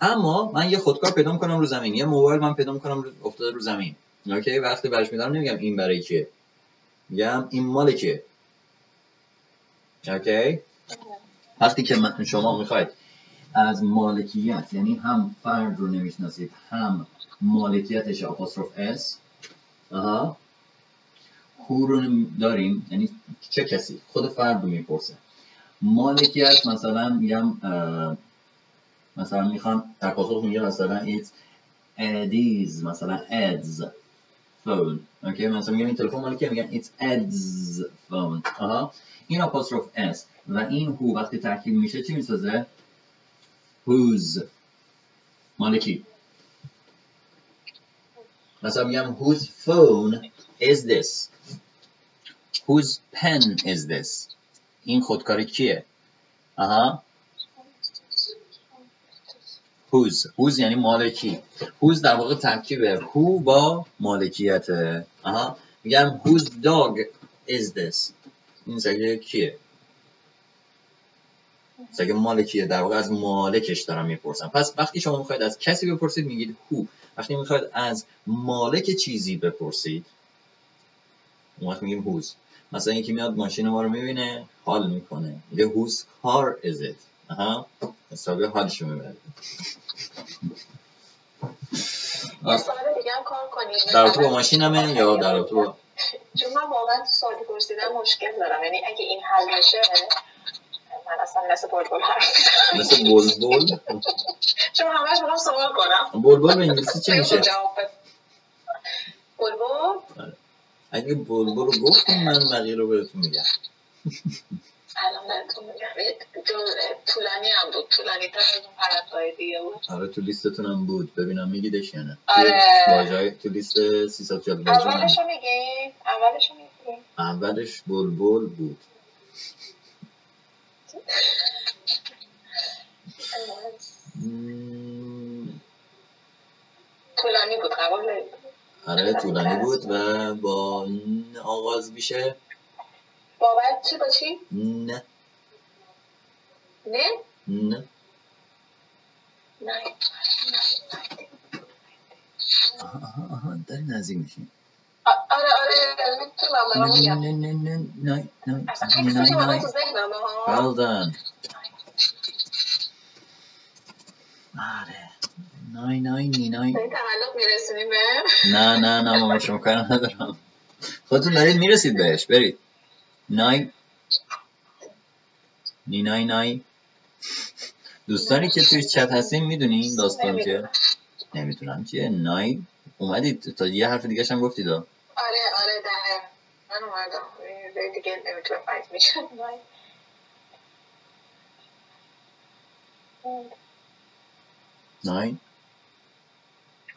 اما من یه خودکار پیدا میکنم رو زمین، یه موبایل من پیدا میکنم افتاده رو زمین. اوکی وقتی برش میدارم نمیگم این برای کیه، میگم این مال کیه. اوکی وقتی که شما میخواید از مالکیت، یعنی هم فرد رو نمیشناسید هم مالکیتش آپاستروف اس، آها who رو داریم، یعنی چه کسی، خود فرد رو میپرسه. مالکیت مثلا میگم، مثلا میخوام در پاسخ میگم مثلا it's Eddie's، مثلا Ed's phone. اوکی مثلا میگم این تلفن مال کیه، میگم it's Ed's phone. آها این apostrophe s و این who وقتی ترکیب میشه چی میسازه؟ whose، مالکی. مثلا میگم whose phone is this. Whose pen is this. این خودکاری کیه؟ آها whose whose یعنی مالکی. whose در واقع ترکیب who با مالکیته. آها میگم whose dog is this. این سگه کیه؟ سگه مالکیه، در واقع از مالکش دارم میپرسم. پس وقتی شما میخواید از کسی بپرسید میگید who، وقتی میخواید از مالک چیزی بپرسید اون وقت میگیم whose. مثلا یکی میاد ماشین ما رو میبینه حال میکنه، میگه whose car is it. آها حسابی حالشو میبره. یه سوال دیگه هم کار کنید، در رابطه با ماشینمه یا در رابطه با، چون من واقعا سوال پرسیدن مشکل دارم، یعنی اگه این حل بشه من اصلا مثل بلبل حرف میزنم. مثل بلبل؟ چون همش میخوام سوال کنم. بلبل به انگلیسی چی میشه؟ بلبل اگه بلبل رو گفتم من بقیه رو بهتون میگم. الان بهتون میگم. طولانی هم بود، طولانی تر از اون پرت‌های دیگه بود. آره تو لیستتون هم بود، ببینم میگیدش یا نه. آره واژه‌های تو لیست سیصد و چهل و پنج اولش رو میگی؟ اولش رو میگی؟ اولش بلبل بود. طولانی بود، قبول دارید؟ آره طولانی بود و با ن آغاز میشه. با چی با چی؟ نه نه نه نه نه آها آها آها داری نزدیک میشیم. آره آره میتونم الان میگم. نه نه نه نه نه نه well done. آره نای نای نی نای. داری تعلق میرسونیم به؟ نه نه نه ماما شما کارم ندارم. خودتون دارید میرسید بهش، برید. نای نی نای نای. دوستانی که توی چت هستین میدونین داستان چیه؟ نمیتونم چیه؟ نای اومدید تا یه حرف دیگه هم گفتید. آره آره ده من اومدم دیگه نمیتونم فایت میشه. نای نای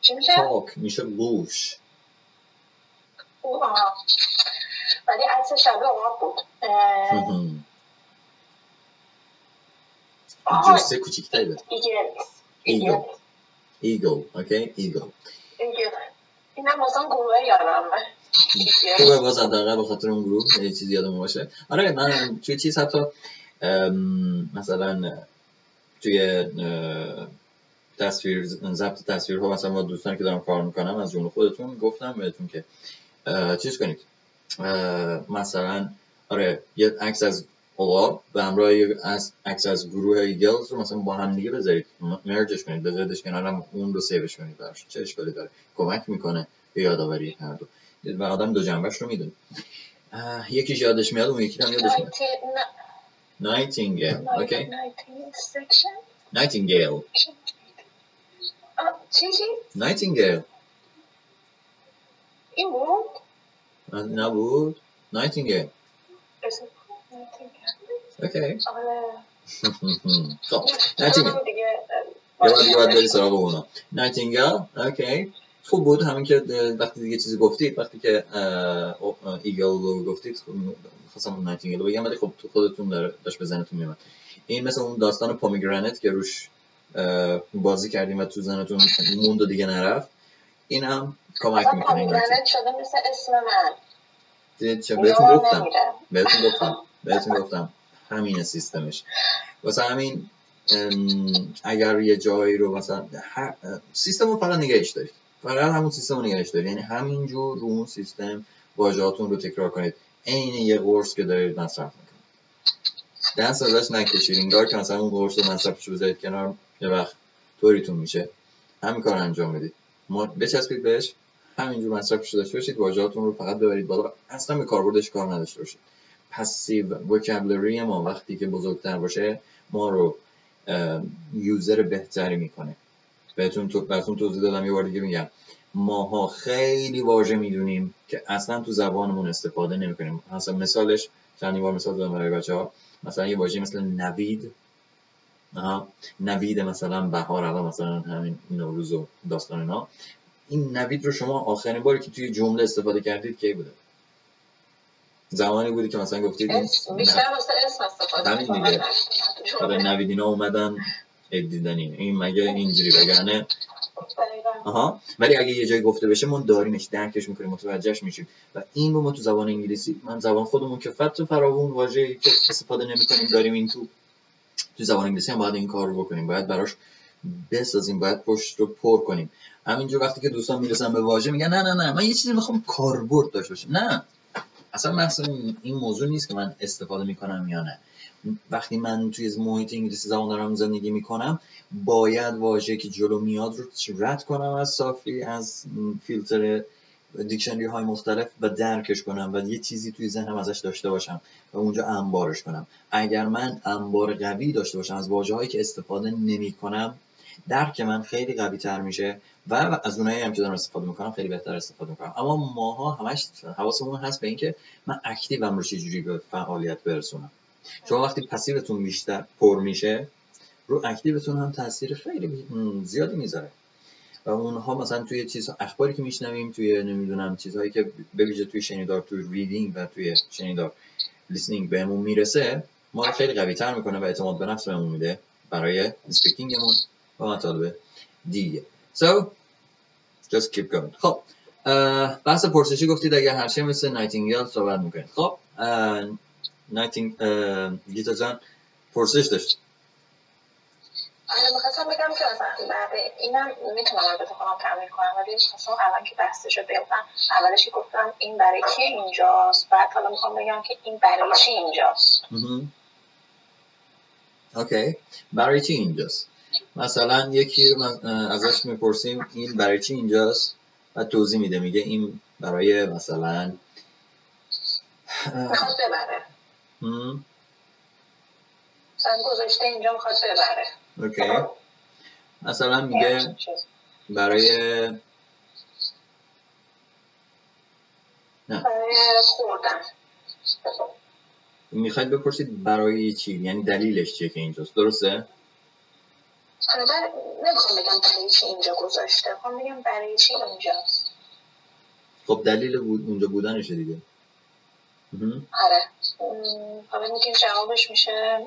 چی میشه؟ هاک میشه گوش. اوها ولی عکس شبه اوقاب بود. جسته کوچیکتری بود. ایگل ایگل اوکی ایگل ایگل این هم بازم گروه یادمه خوبه باز حداقل به خاطر اون گروه یه چیزی یادم باشه. آره من توی چیز حتی مثلا توی تصویر ضبط تصویرها مثلا با دوستان که دارم کار میکنم از جمله خودتون گفتم بهتون که چیز کنید مثلا آره یه عکس از اوقاب به همراه از عکس از گروه ایگلز رو مثلا با هم دیگه بذارید مرجش کنید بذاریدش کنارم اون رو سیوش کنید براش چه اشکالی داره کمک میکنه به یادآوری هر دو و آدم دو جنبش رو میدونه یکیش یادش میاد اون یکی هم یادش میاد. نایتینگیل اوکی نایتینگیل چی چی نایتینگیل این بود نبود نایتینگیل اوکی خب نایتینگل یه باید باید بری سراغ اونا. نایتینگل اوکی خوب بود همین که وقتی دیگه چیزی گفتید وقتی که ایگل رو گفتید خواستم نایتینگل رو بگم ولی خب تو خودتون داشت بزنتون میمد. این مثل اون داستان پومیگرنت که روش بازی کردیم و تو زنتون موند و دیگه نرفت این هم کمک میکنه. پومیگرنت شده مثل اسم من بهتون گفتم بهتون گفتم بهتون گفتم همین سیستمش واسه همین اگر یه جایی رو مثلا سیستم رو فقط نگهش دارید فقط همون سیستم رو نگهش دارید یعنی همینجور رو اون سیستم واژه‌هاتون رو تکرار کنید عین یه قرص که دارید مصرف میکنید دست ازش نکشید انگار که مثلا اون قرص رو مصرفش بذارید کنار یه وقت طوریتون میشه همین کار انجام بدید بچسبید بهش همینجور مصرفش داشته باشید واژه‌هاتون رو فقط ببرید بالا اصلا به کاربردش کار نداشته باشید. پسیو وکابلری ما وقتی که بزرگتر باشه ما رو یوزر بهتری میکنه. بهتون تو براتون توضیح دادم یه بار دیگه میگم ماها خیلی واژه میدونیم که اصلا تو زبانمون استفاده نمیکنیم. مثلا مثالش چند بار مثال دادم برای بچه‌ها مثلا یه واژه مثل نوید آها نوید مثلا بهار الان مثلا همین نوروز و داستان اینا این نوید رو شما آخرین باری که توی جمله استفاده کردید کی بوده؟ زمانی بودی که مثلا گفتید بیشتر واسه اسم استفاده همین دیگه آره نویدینا اومدن ادیدن این این مگه اینجوری بگنه آها ولی اگه یه جایی گفته بشه ما داریمش درکش میکنیم متوجهش میشیم و این رو ما تو زبان انگلیسی من زبان خودمون که فتح فراوون واژه‌ای که استفاده نمی‌کنیم داریم این تو تو زبان انگلیسی هم باید این کار رو بکنیم باید براش بسازیم باید پشت رو پر کنیم. همینجور وقتی که دوستان میرسن به واژه میگن نه نه نه من یه چیزی میخوام کاربرد داشته باشه نه اصلا بحث این موضوع نیست که من استفاده میکنم یا نه وقتی من توی محیط انگلیسی زبان دارم زندگی میکنم باید واژه که جلو میاد رو رد کنم از صافی از فیلتر دیکشنری های مختلف و درکش کنم و یه چیزی توی ذهنم ازش داشته باشم و اونجا انبارش کنم. اگر من انبار قوی داشته باشم از واژه هایی که استفاده نمیکنم درک من خیلی قوی تر میشه و از اونایی هم که دارم استفاده میکنم خیلی بهتر استفاده میکنم. اما ماها همش حواسمون هست به اینکه من اکتیوم رو چجوری به فعالیت برسونم. شما وقتی پسیوتون بیشتر پر میشه رو اکتیوتون هم تاثیر خیلی زیادی میذاره و اونها مثلا توی چیز اخباری که میشنویم، توی نمیدونم چیزهایی که به ویژه توی شنیدار، توی ریدینگ و توی شنیدار لیسنینگ بهمون میرسه، ما رو خیلی قوی‌تر میکنه و اعتماد به نفس بهمون میده برای اسپیکینگمون و مطالب دیگه. So just keep going. خب بحث پرسشی گفتید اگر هر چه مثل نایتینگل صحبت میکنید. خب نایتینگ گیتا جان پرسش داشت. من می‌خواستم بگم که از وقتی بعده اینم میتونم البته خودم تعمیر کنم، ولی خصوصا الان که بحثشو بردم، اولش که گفتم این برای کی اینجاست، بعد حالا میخوام بگم که این برای چی اینجاست. اوکی، برای چی اینجاست؟ مثلا یکی من ازش میپرسیم این برای چی اینجاست و توضیح میده، میگه این برای مثلا میخواد ببره، مثلا گذاشته اینجا میخواد ببره. اوکی، مثلا میگه برای نه برای خوردن. میخواید بپرسید برای چی، یعنی دلیلش چیه که اینجاست، درسته؟ حالا من نمیخوام بگم برای چی اینجا گذاشته، میخوام بگم برای چی اینجاست. خب دلیل اونجا بودنشه دیگه. آره، حالا میگیم جوابش میشه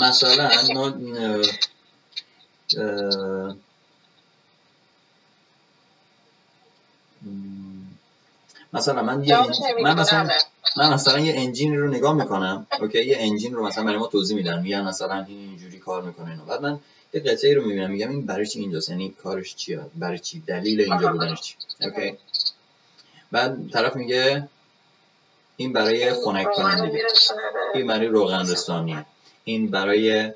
مثلا مثلا من یه من مثلا من مثلا یه انجین رو نگاه میکنم، اوکی، یه انجین رو مثلا برای ما توضیح میدن، میگن مثلا این اینجوری کار میکنه اینا، بعد من یه قطعه رو میبینم میگم این برای چی اینجاست، یعنی کارش چیه، برای چی، دلیل اینجا بودنش چی. اوکی، بعد طرف میگه این برای خنک کنندگی، این برای روغن رسانی، این برای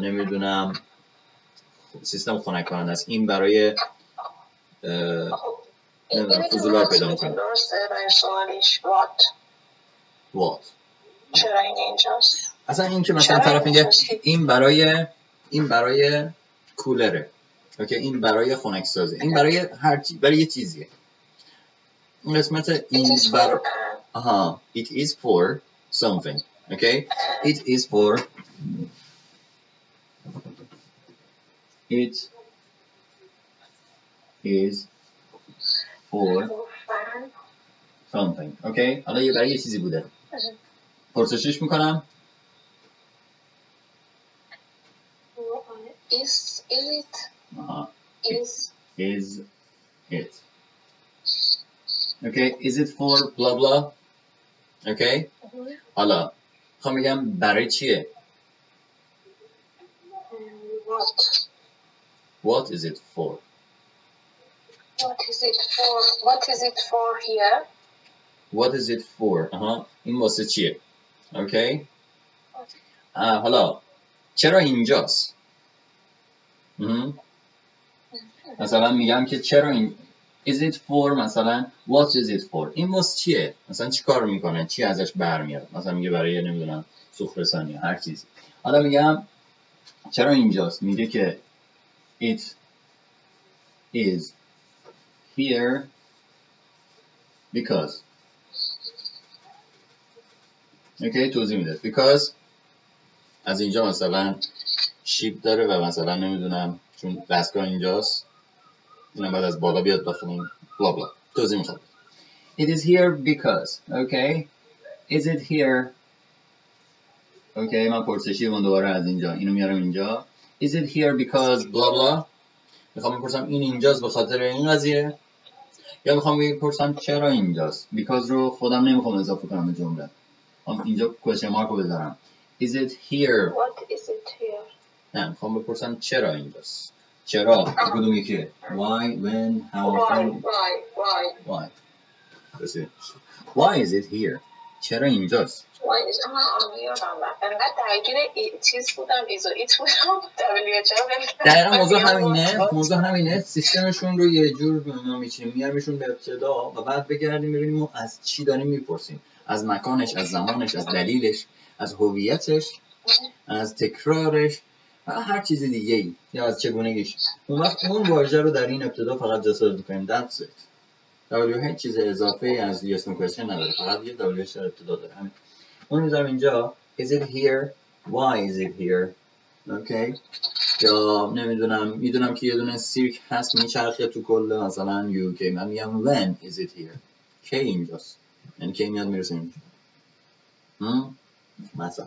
نمیدونم سیستم خنک کننده است، این برای فضولات پیدا میکنه. درسته، برای سوالیش وات وات چرا این اینجاست. اصلا این که مثلا طرف میگه این برای این برای کولره، اوکی، این برای خنک سازه، این برای هر چی، برای یه چیزیه. این قسمت این برای آها، it is for something. Okay, it is for it is for something. Okay, حالا یه برای یه چیزی بوده. پرسشش میکنم. Is it? آها. Is is it? Okay, is it for blah blah? Okay. حالا خب میگم برای چیه؟ What? What is it for? What is it for? What is it for here? What is it for? آها، این واسه چیه؟ اوکی؟ حالا چرا اینجاست؟ مثلا میگم که چرا این is it for مثلا what is it for، این واسه چیه، مثلا چی کار میکنه، چی ازش برمیاد، مثلا میگه برای نمیدونم سوخرسانی یا هر چیزی. حالا میگم چرا اینجاست، میگه که it is here because. اوکی، توضیح میده because از اینجا مثلا شیب داره و مثلا نمیدونم چون دستگاه اینجاست اینم بعد از بالا بیاد بخونیم بلا بلا، توضیح میخواد. It is here because. Okay, is it here. Okay، من پرسشی من دوباره از اینجا اینو میارم اینجا. Is it here because بلا بلا. میخوام بپرسم این اینجاست به خاطر این قضیه، یا میخوام بپرسم چرا اینجاست. because رو خودم نمیخوام اضافه کنم به جمله، اینجا question mark رو بذارم. Is it here. What is it here. نه، میخوام بپرسم چرا اینجاست. چرا کدوم یکیه؟ Why, when, how, why, why, why, why. Why is it here؟ چرا اینجاست؟ Why is it here؟ انقدر درگیر چیز بودم، ایز و ایت بودم، دبلیو اچ رو دقیقا موضوع همینه، موضوع همینه. سیستمشون رو یه جور میچینیم، میارمشون به ابتدا و بعد بگردیم ببینیم ما از چی داریم میپرسیم، از مکانش، از زمانش، از دلیلش، از هویتش، از تکرارش، هر چیز دیگه ای، یا از چگونگیش. اون وقت اون واژه رو در این ابتدا فقط جاسازی میکنیم. That's it. W هیچ چیز اضافه ای از yes no question نداره، فقط یه W در ابتدا داره. همین. اون میذارم اینجا. Is it here why is it here. Okay. یا نمیدونم، میدونم که یه دونه سیرک هست میچرخه تو کل مثلا یو کی. من میگم when is it here. K اینجاست، یعنی K میاد میرسه اینجا. مثلا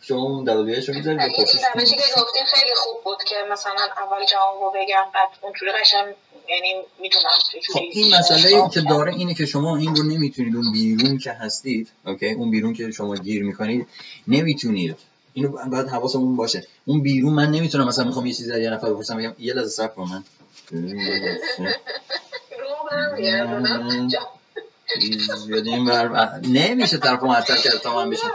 شما اون دبلیوهش رو میذارید. این روشی که گفتین خیلی خوب بود که مثلا اول جوابو بگم بعد اونطوری قشنگ، یعنی میدونم چجوری. خب این مسئله که داره اینه که شما این رو نمیتونید، اون بیرون که هستید، اوکی، اون بیرون که شما گیر میکنید نمیتونید. اینو باید حواسمون باشه. اون بیرون من نمیتونم مثلا میخوام یه چیزی از یه نفر بپرسم بگم یه لحظه صبر کن من. نمیشه طرفو معطل کرد تا من بشه.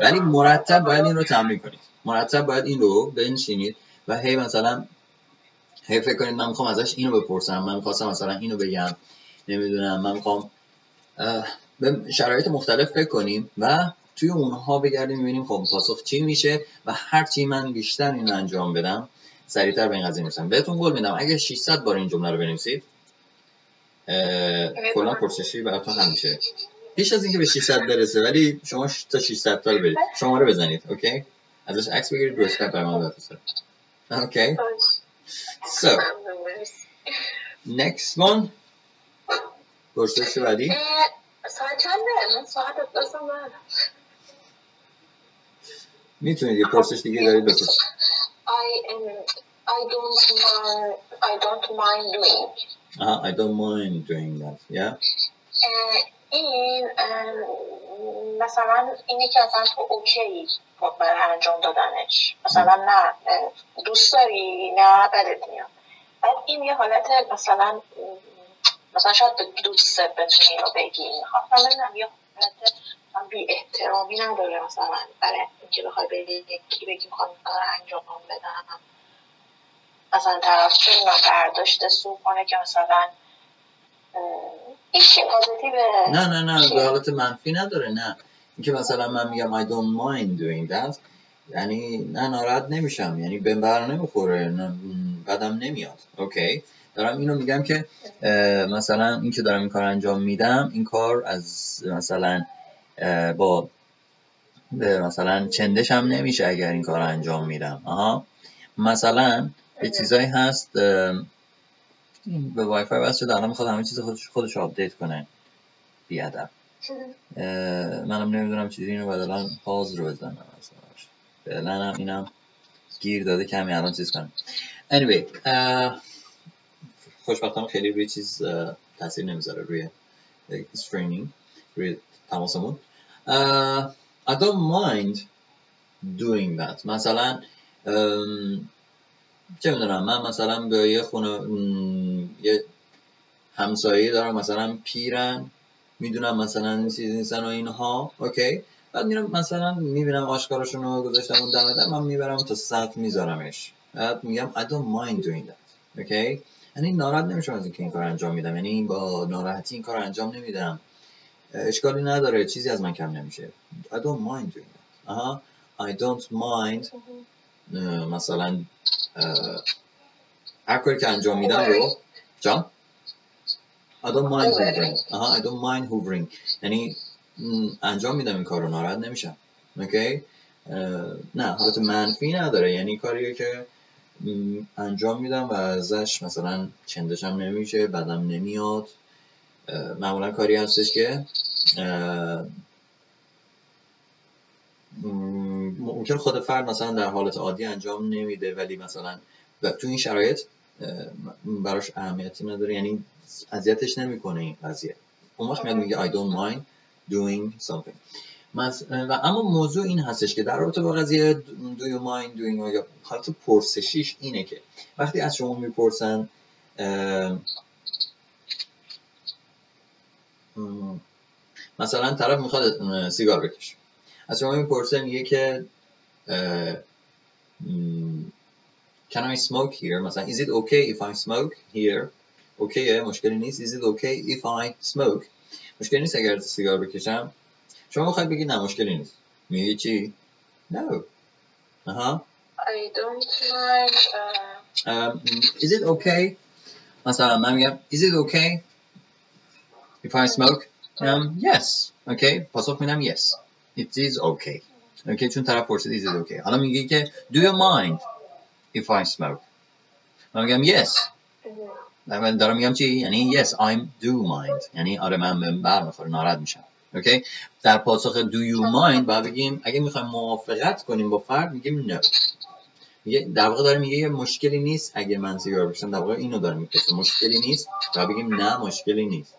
ولی مرتب باید این رو تمرین کنید. مرتب باید این رو بنشینید و هی مثلا هی فکر کنید من میخوام ازش اینو بپرسم، من میخواستم مثلا اینو بگم، نمیدونم من میخوام. به شرایط مختلف فکر کنیم و توی اونها بگردیم ببینیم خب پاسخ چی میشه و هر چی من بیشتر اینو انجام بدم سریعتر به این قضیه میرسم. بهتون قول میدم اگه ششصد بار این جمله رو بنویسید کلا پرسشی براتون نمیشه. پیش از اینکه به ششصد برسه، ولی شما تا ششصد تا برید شماره بزنید، اوکی؟ ازش عکس بگیرید، روش کپ برام بفرستید. اوکی؟ So next one. پرسش بعدی ساعت چنده؟ من ساعت دستم ندارم. میتونید یه پرسش دیگه دارید بپرسید. I I don't mind I don't mind doing. Ah, I don't mind doing that. Yeah. این مثلا اینه که اصلا تو اوکی برای انجام دادنش، مثلا نه دوست داری نه بدت میاد، بعد این یه حالت مثلا مثلا شاید به دوست بتونی رو بگی مثلا نه، یه حالت بی احترامی نداره مثلا برای اینکه بخوای بگی یکی بگی میخوام انجام بدم، مثلا طرف چون برداشت سو کنه که مثلا ایشی پازیتیوه. نه نه نه به حالت منفی نداره. نه اینکه مثلا من میگم I don't mind doing that یعنی نه ناراحت نمیشم، یعنی به بر نمیخوره، بدم نمیاد. اوکی، دارم اینو میگم که مثلا این که دارم این کار انجام میدم، این کار از مثلا با مثلا چندشم نمیشه اگر این کار انجام میدم. آها مثلا یه چیزایی هست به وای فای وصل شده، الان میخواد همه چیز خودش خودش آپدیت کنه، بیادم منم نمیدونم چیزی، اینو بعد الان پاز رو بزنم فعلا، هم اینم گیر داده کمی الان چیز کنم. anyway خوشبختانه خیلی روی چیز تاثیر نمیذاره، روی استرینینگ، روی تماسمون. I don't mind doing that. مثلا چه میدونم من مثلا به یه خونه یه همسایه دارم مثلا پیرن، میدونم مثلا چیز نیستن و اینها، اوکی، بعد میرم مثلا میبینم آشکارشون رو گذاشتم اون دم دم، من میبرم تا سقف میذارمش، بعد میگم I don't mind doing that. اوکی، یعنی ناراحت نمیشم از اینکه این کار انجام میدم، یعنی با ناراحتی این کار انجام نمیدم، اشکالی نداره، چیزی از من کم نمیشه. I don't mind doing that. آها I don't mind مثلا هر کاری که انجام میدم رو جان I don't mind hoovering. آها I don't mind hoovering یعنی انجام میدم این کار رو، ناراحت نمیشم. اوکی، نه حالت منفی نداره، یعنی کاریه که انجام میدم و ازش مثلا چندشم نمیشه، بدم نمیاد، معمولا کاری هستش که ممکن خود فرد مثلا در حالت عادی انجام نمیده، ولی مثلا تو این شرایط براش اهمیتی نداره، یعنی اذیتش نمیکنه این قضیه، اون وقت میاد میگه I don't mind doing something. و اما موضوع این هستش که در رابطه با قضیه do you mind doing یا حالت پرسشیش اینه که وقتی از شما میپرسن مثلا طرف میخواد سیگار بکشه، از شما میپرسه میگه که Can I smoke here؟ مثلا Is it okay if I smoke here؟ اوکیه، مشکلی نیست. Is it okay if I smoke؟ مشکلی نیست اگر سیگار بکشم؟ شما بخواید بگید نه مشکلی نیست، میگه چی؟ No. آها I don't mind uh... um, Is it okay؟ مثلا من میگم Is it okay if I smoke؟ um, Yes. اوکی، okay. پاسخ میدم yes. It is okay. اوکی، چون طرف پرسید is it okay. حالا میگه که do you mind if I smoke؟ من میگم yes. من دارم میگم چی؟ یعنی yes I do mind. یعنی آره من برمیخوره، ناراحت میشم. اوکی؟ در پاسخ do you mind باید بگیم اگه میخوایم موافقت کنیم با فرد میگیم no. میگه در واقع داره میگه یه مشکلی نیست اگه من سیگار بکشم، در واقع اینو داره میگه مشکلی نیست، باید بگیم نه مشکلی نیست.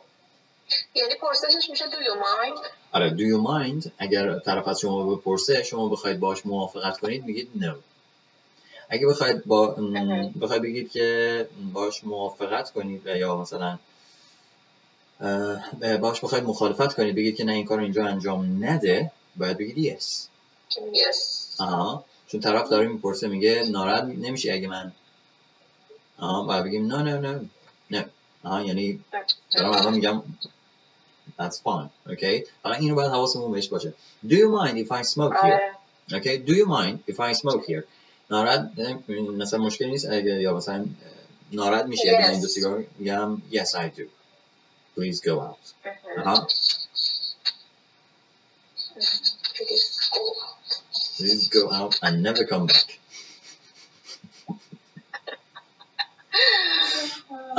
یعنی پرسشش میشه do you mind؟ آره do you mind اگر طرف از شما بپرسه شما بخواید باهاش موافقت کنید میگید no. اگه بخواید با بخواید بگید که باهاش موافقت کنید یا مثلا باهاش بخواید مخالفت کنید بگید که نه این کارو اینجا انجام نده، باید بگید yes. yes. آها، چون طرف داره میپرسه میگه ناراحت نمیشه اگه من، آها باید بگیم نه نه نه نه. آها یعنی دارم الان میگم that's fine. Okay. حالا اینو باید حواسمون بهش باشه. Do you mind if I smoke here? Okay. Do you mind if I smoke here? ناراحت مثلا مشکل نیست اگه یا مثلا ناراحت میشی yes. اگه من دو سیگار میگم yes I do. Please go out. Uh-huh. Uh-huh. Please go out. Please go out and never come back.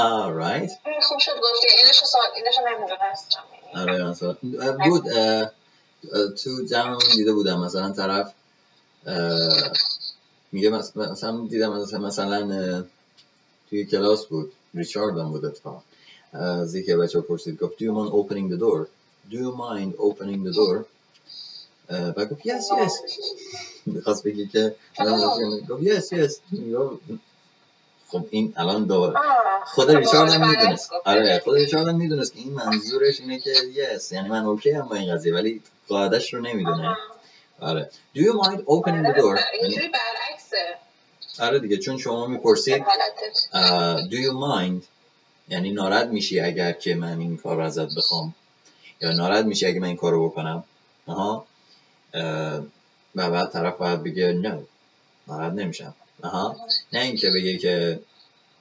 All right. خوب شد گفتی. اینش ساعت اینش نمیدونستم. آره مثلا بود تو جمعمون دیده بودم مثلا طرف میگه مثلا دیدم مثلا توی کلاس بود ریچارد هم بود اتفاقا زیکه بچه پرسید گفت do you mind opening the door do you mind opening the door و گفت yes yes میخواست بگی که گفت yes yes خب این الان دوباره خود ریچارد هم میدونست، آره خود ریچارد هم میدونست که این منظورش اینه که yes یعنی من اوکی هم با این قضیه، ولی قاعدش رو نمیدونه. آره do you mind opening the door اینجوری برعکسه. آره دیگه چون شما میپرسید do you mind یعنی ناراحت میشی اگر که من این کار رو ازت بخوام یا ناراحت میشی اگه من این کار رو بکنم، آها و بعد طرف باید بگه no ناراحت نمیشم، آها نه اینکه بگه که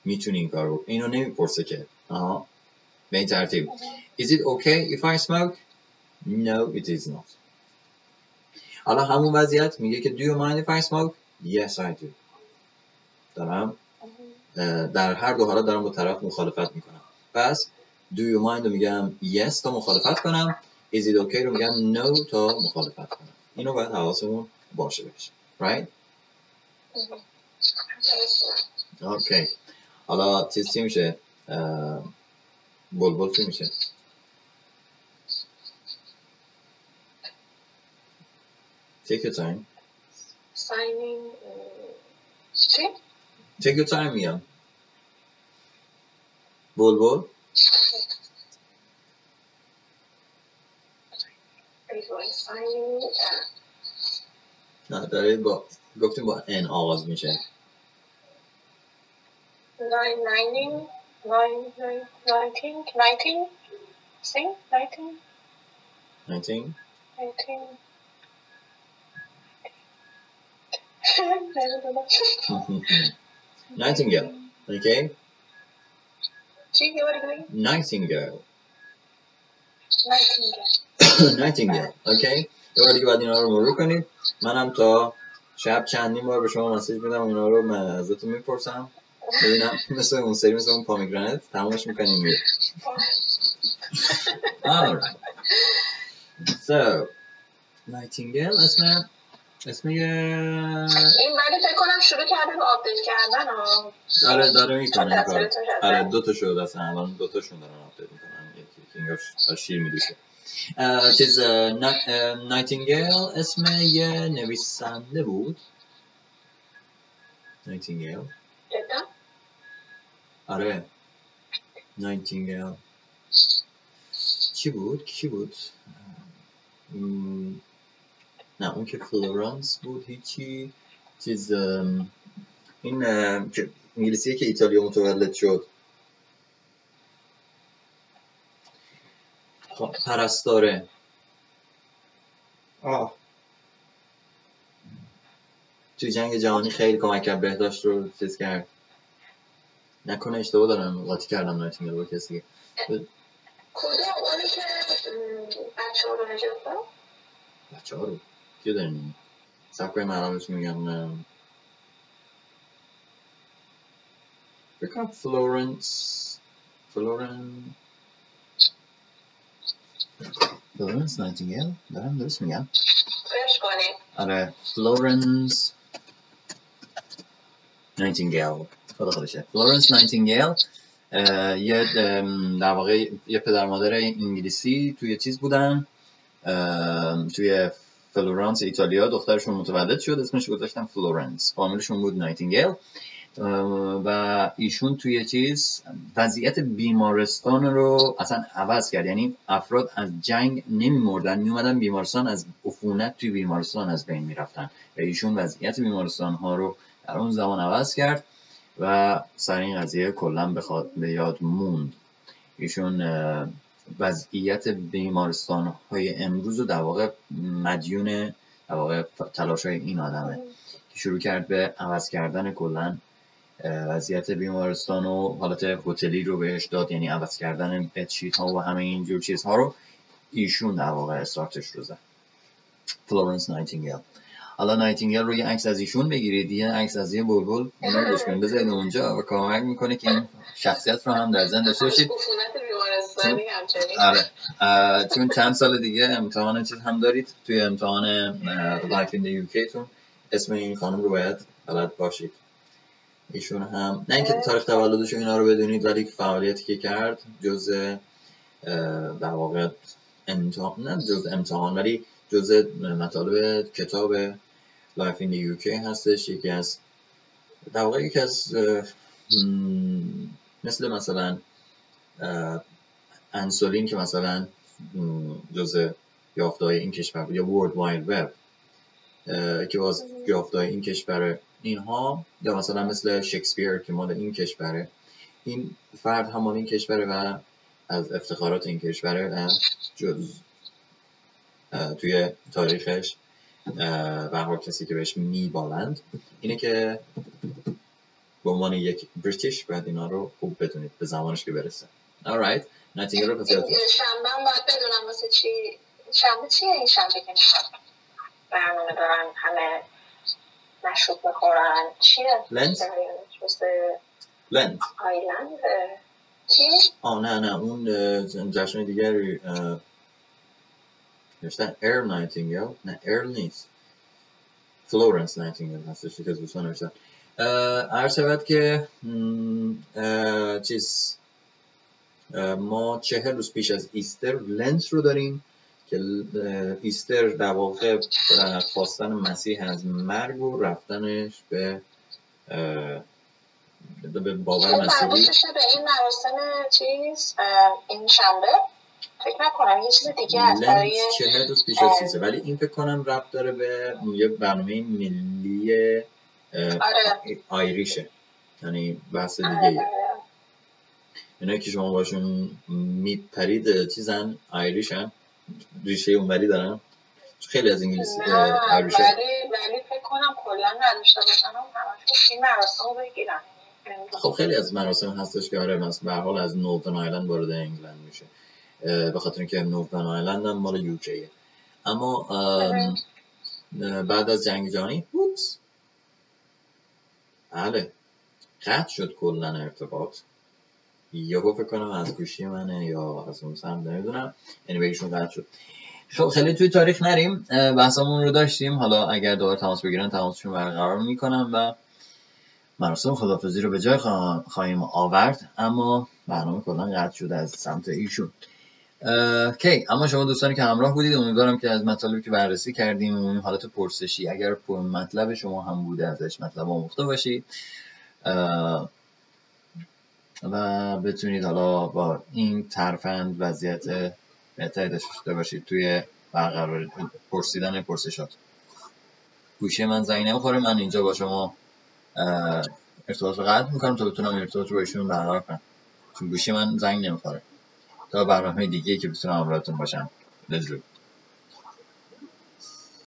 میتونی این کار رو، اینو نمیپرسه که، آها به این ترتیب is it okay if I smoke no it is not. حالا همون وضعیت میگه که do you mind if I smoke yes I do. دارم در هر دو حالت دارم با طرف مخالفت میکنم، پس do you mind رو میگم yes تا مخالفت کنم، is it okay رو میگم no تا مخالفت کنم. اینو باید حواسمون باشه بشه. right okay. حالا چیز چی میشه؟ بلبل چی میشه؟ Take your time. Signing. چی؟ Take your time میگم. بلبل. نه داره با گفتیم با N آغاز میشه. Nine nineteen, nine nine nineteen, nineteen, sing nineteen, nineteen, nineteen. Nightingale, okay. Nightingale. Nightingale. Nightingale, okay. یه بار دیگه باید اینا رو مرور کنید. منم تا شب چندین بار به شما مسیج میدم، اینا رو من ازتون میپرسم. ببینم مثل اون سری مثل اون پامیگرانت تمامش میکنیم میره. Alright. So Nightingale اسم اسم یه این ولی فکر کنم شروع کرده به آپدیت کردن ها. آره داره میکنه این کار. آره دو تا شده اصلا الان دو تاشون دارن آپدیت میکنن، یکی اینجا شیر میدوشه. چیز Nightingale اسم یه نویسنده بود. Nightingale جدا؟ آره Nightingale کی بود؟ کی بود؟ م... نه اون که فلورانس بود هیچی. چیز این انگلیسیه که ایتالیا متولد شد، پرستاره. آه تو جنگ جهانی خیلی کمک کرد، بهداشت رو چیز کرد. نکنه اشتباه دارم قاطی کردم نایتینگل با کسی. کدوم اونی که بچه ها رو نجات داد؟ بچه ها رو؟ کیو داریم؟ Takové nárazy zmíněné. Pick up Florence. Florence. Florence Nightingale. Dám dnes mě. Fresh koní. Are Florence Nightingale. خدا خودشه. Florence Nightingale. یه در واقع یه پدر مادر انگلیسی توی چیز بودن توی فلورانس ایتالیا، دخترشون متولد شد، اسمش گذاشتن فلورنس، فامیلشون بود نایتینگل و ایشون توی چیز وضعیت بیمارستان رو اصلا عوض کرد، یعنی افراد از جنگ نمیمردن، میومدن بیمارستان، از عفونت توی بیمارستان از بین میرفتن و ایشون وضعیت بیمارستان ها رو در اون زمان عوض کرد و سر این قضیه کلا به یاد موند. ایشون وضعیت بیمارستان های امروز و در واقع مدیون در واقع تلاش های این آدمه که شروع کرد به عوض کردن کلا وضعیت بیمارستان و حالت هتلی رو بهش داد، یعنی عوض کردن بدشیت ها و همه این جور چیزها رو ایشون در واقع استارتش رو زد، فلورنس نایتینگل. حالا نایتینگل رو یه عکس از ایشون بگیرید، یه عکس از یه بلبل اینا رو بشکنید بذارید اونجا و کمک میکنه که این شخصیت رو هم در ذهن داشته باشید. چون... آره. چون چند سال دیگه امتحان چیز هم دارید، توی امتحان لایف این دی یوکی تون اسم این خانم رو باید بلد باشید. ایشون هم نه اینکه تاریخ تولدش اینا رو بدونید، ولی فعالیتی که کرد جزء در واقع امتحان، نه جزء امتحان ولی جزء مطالب کتاب لایف این دی یوکی هستش. یکی از در واقع یکی از مثل مثلا انسولین که مثلا جزء یافته‌های این کشور بود، یا ورلد واید وب که باز یافته‌های این کشور، اینها، یا مثلا مثل شکسپیر که مال این کشوره، این فرد هم مال این کشوره و از افتخارات این کشوره و جز توی تاریخش و هر کسی که بهش میبالند اینه که به عنوان یک بریتیش باید اینا رو خوب بدونید به زمانش که برسه. Alright. نایتینگل رو پسیار داشت. شنبه هم باید بدونم واسه چی، شنبه چیه این شنبه که نشد برنامه دارن، همه مشروب میخورن، چیه؟ لنت؟ لنت آی لنت؟ چی؟ آه نه نه اون جشن دیگری نوشتن ایر نایتینگل، نه ایر نیست، فلورنس نایتینگل هستش که از بسان نوشتن. عرض شود که چیز ما چهل روز پیش از ایستر لنت رو داریم که ایستر در واقع خواستن مسیح از مرگ و رفتنش به به باور مسیحی به این مراسم چیز این شنبه فکر نکنم یه چیز دیگه از برای چهل روز پیش از ایستر، ولی این فکر کنم ربط داره به یه برنامه ملی آیریشه، یعنی بحث دیگه اینایی که شما باشون میپرید چیزن آیریش هم ریشه اونوری دارن، خیلی از انگلیسی آیریش هم، ولی فکر کنم کلا نداشته باشن هم همشون این مراسم رو بگیرن. خب خیلی از مراسم هستش که آره به هر حال از نوردن آیرلند وارد انگلند میشه، به خاطر اینکه نوردن آیرلند هم مال یوکیه. اما بعد از جنگ جهانی اوپس بله قطع شد کلا ارتباط، یهو فکر کنم از گوشی منه یا از اون سم نمیدونم، یعنی بهشون قطع شد. خب خیلی توی تاریخ نریم، بحثمون رو داشتیم. حالا اگر دوباره تماس بگیرن تماسشون برقرار میکنم و مراسم خداحافظی رو به جای خواهیم آورد، اما برنامه کلا قطع شد از سمت ایشون. اوکی، اما شما دوستانی که همراه بودید امیدوارم که از مطالبی که بررسی کردیم اون حالت پرسشی، اگر پر مطلب شما هم بوده ازش مطلب آموخته باشید و بتونید حالا با این ترفند وضعیت بهتری داشته باشید توی برقرار پرسیدن پرسشات. گوشی من زنگ نمیخوره، من اینجا با شما ارتباط رو قطع میکنم تا بتونم ارتباط رو با ایشون برقرار کنم، چون گوشی من زنگ نمیخوره. تا برنامه دیگه که بتونم همراهتون باشم. لذت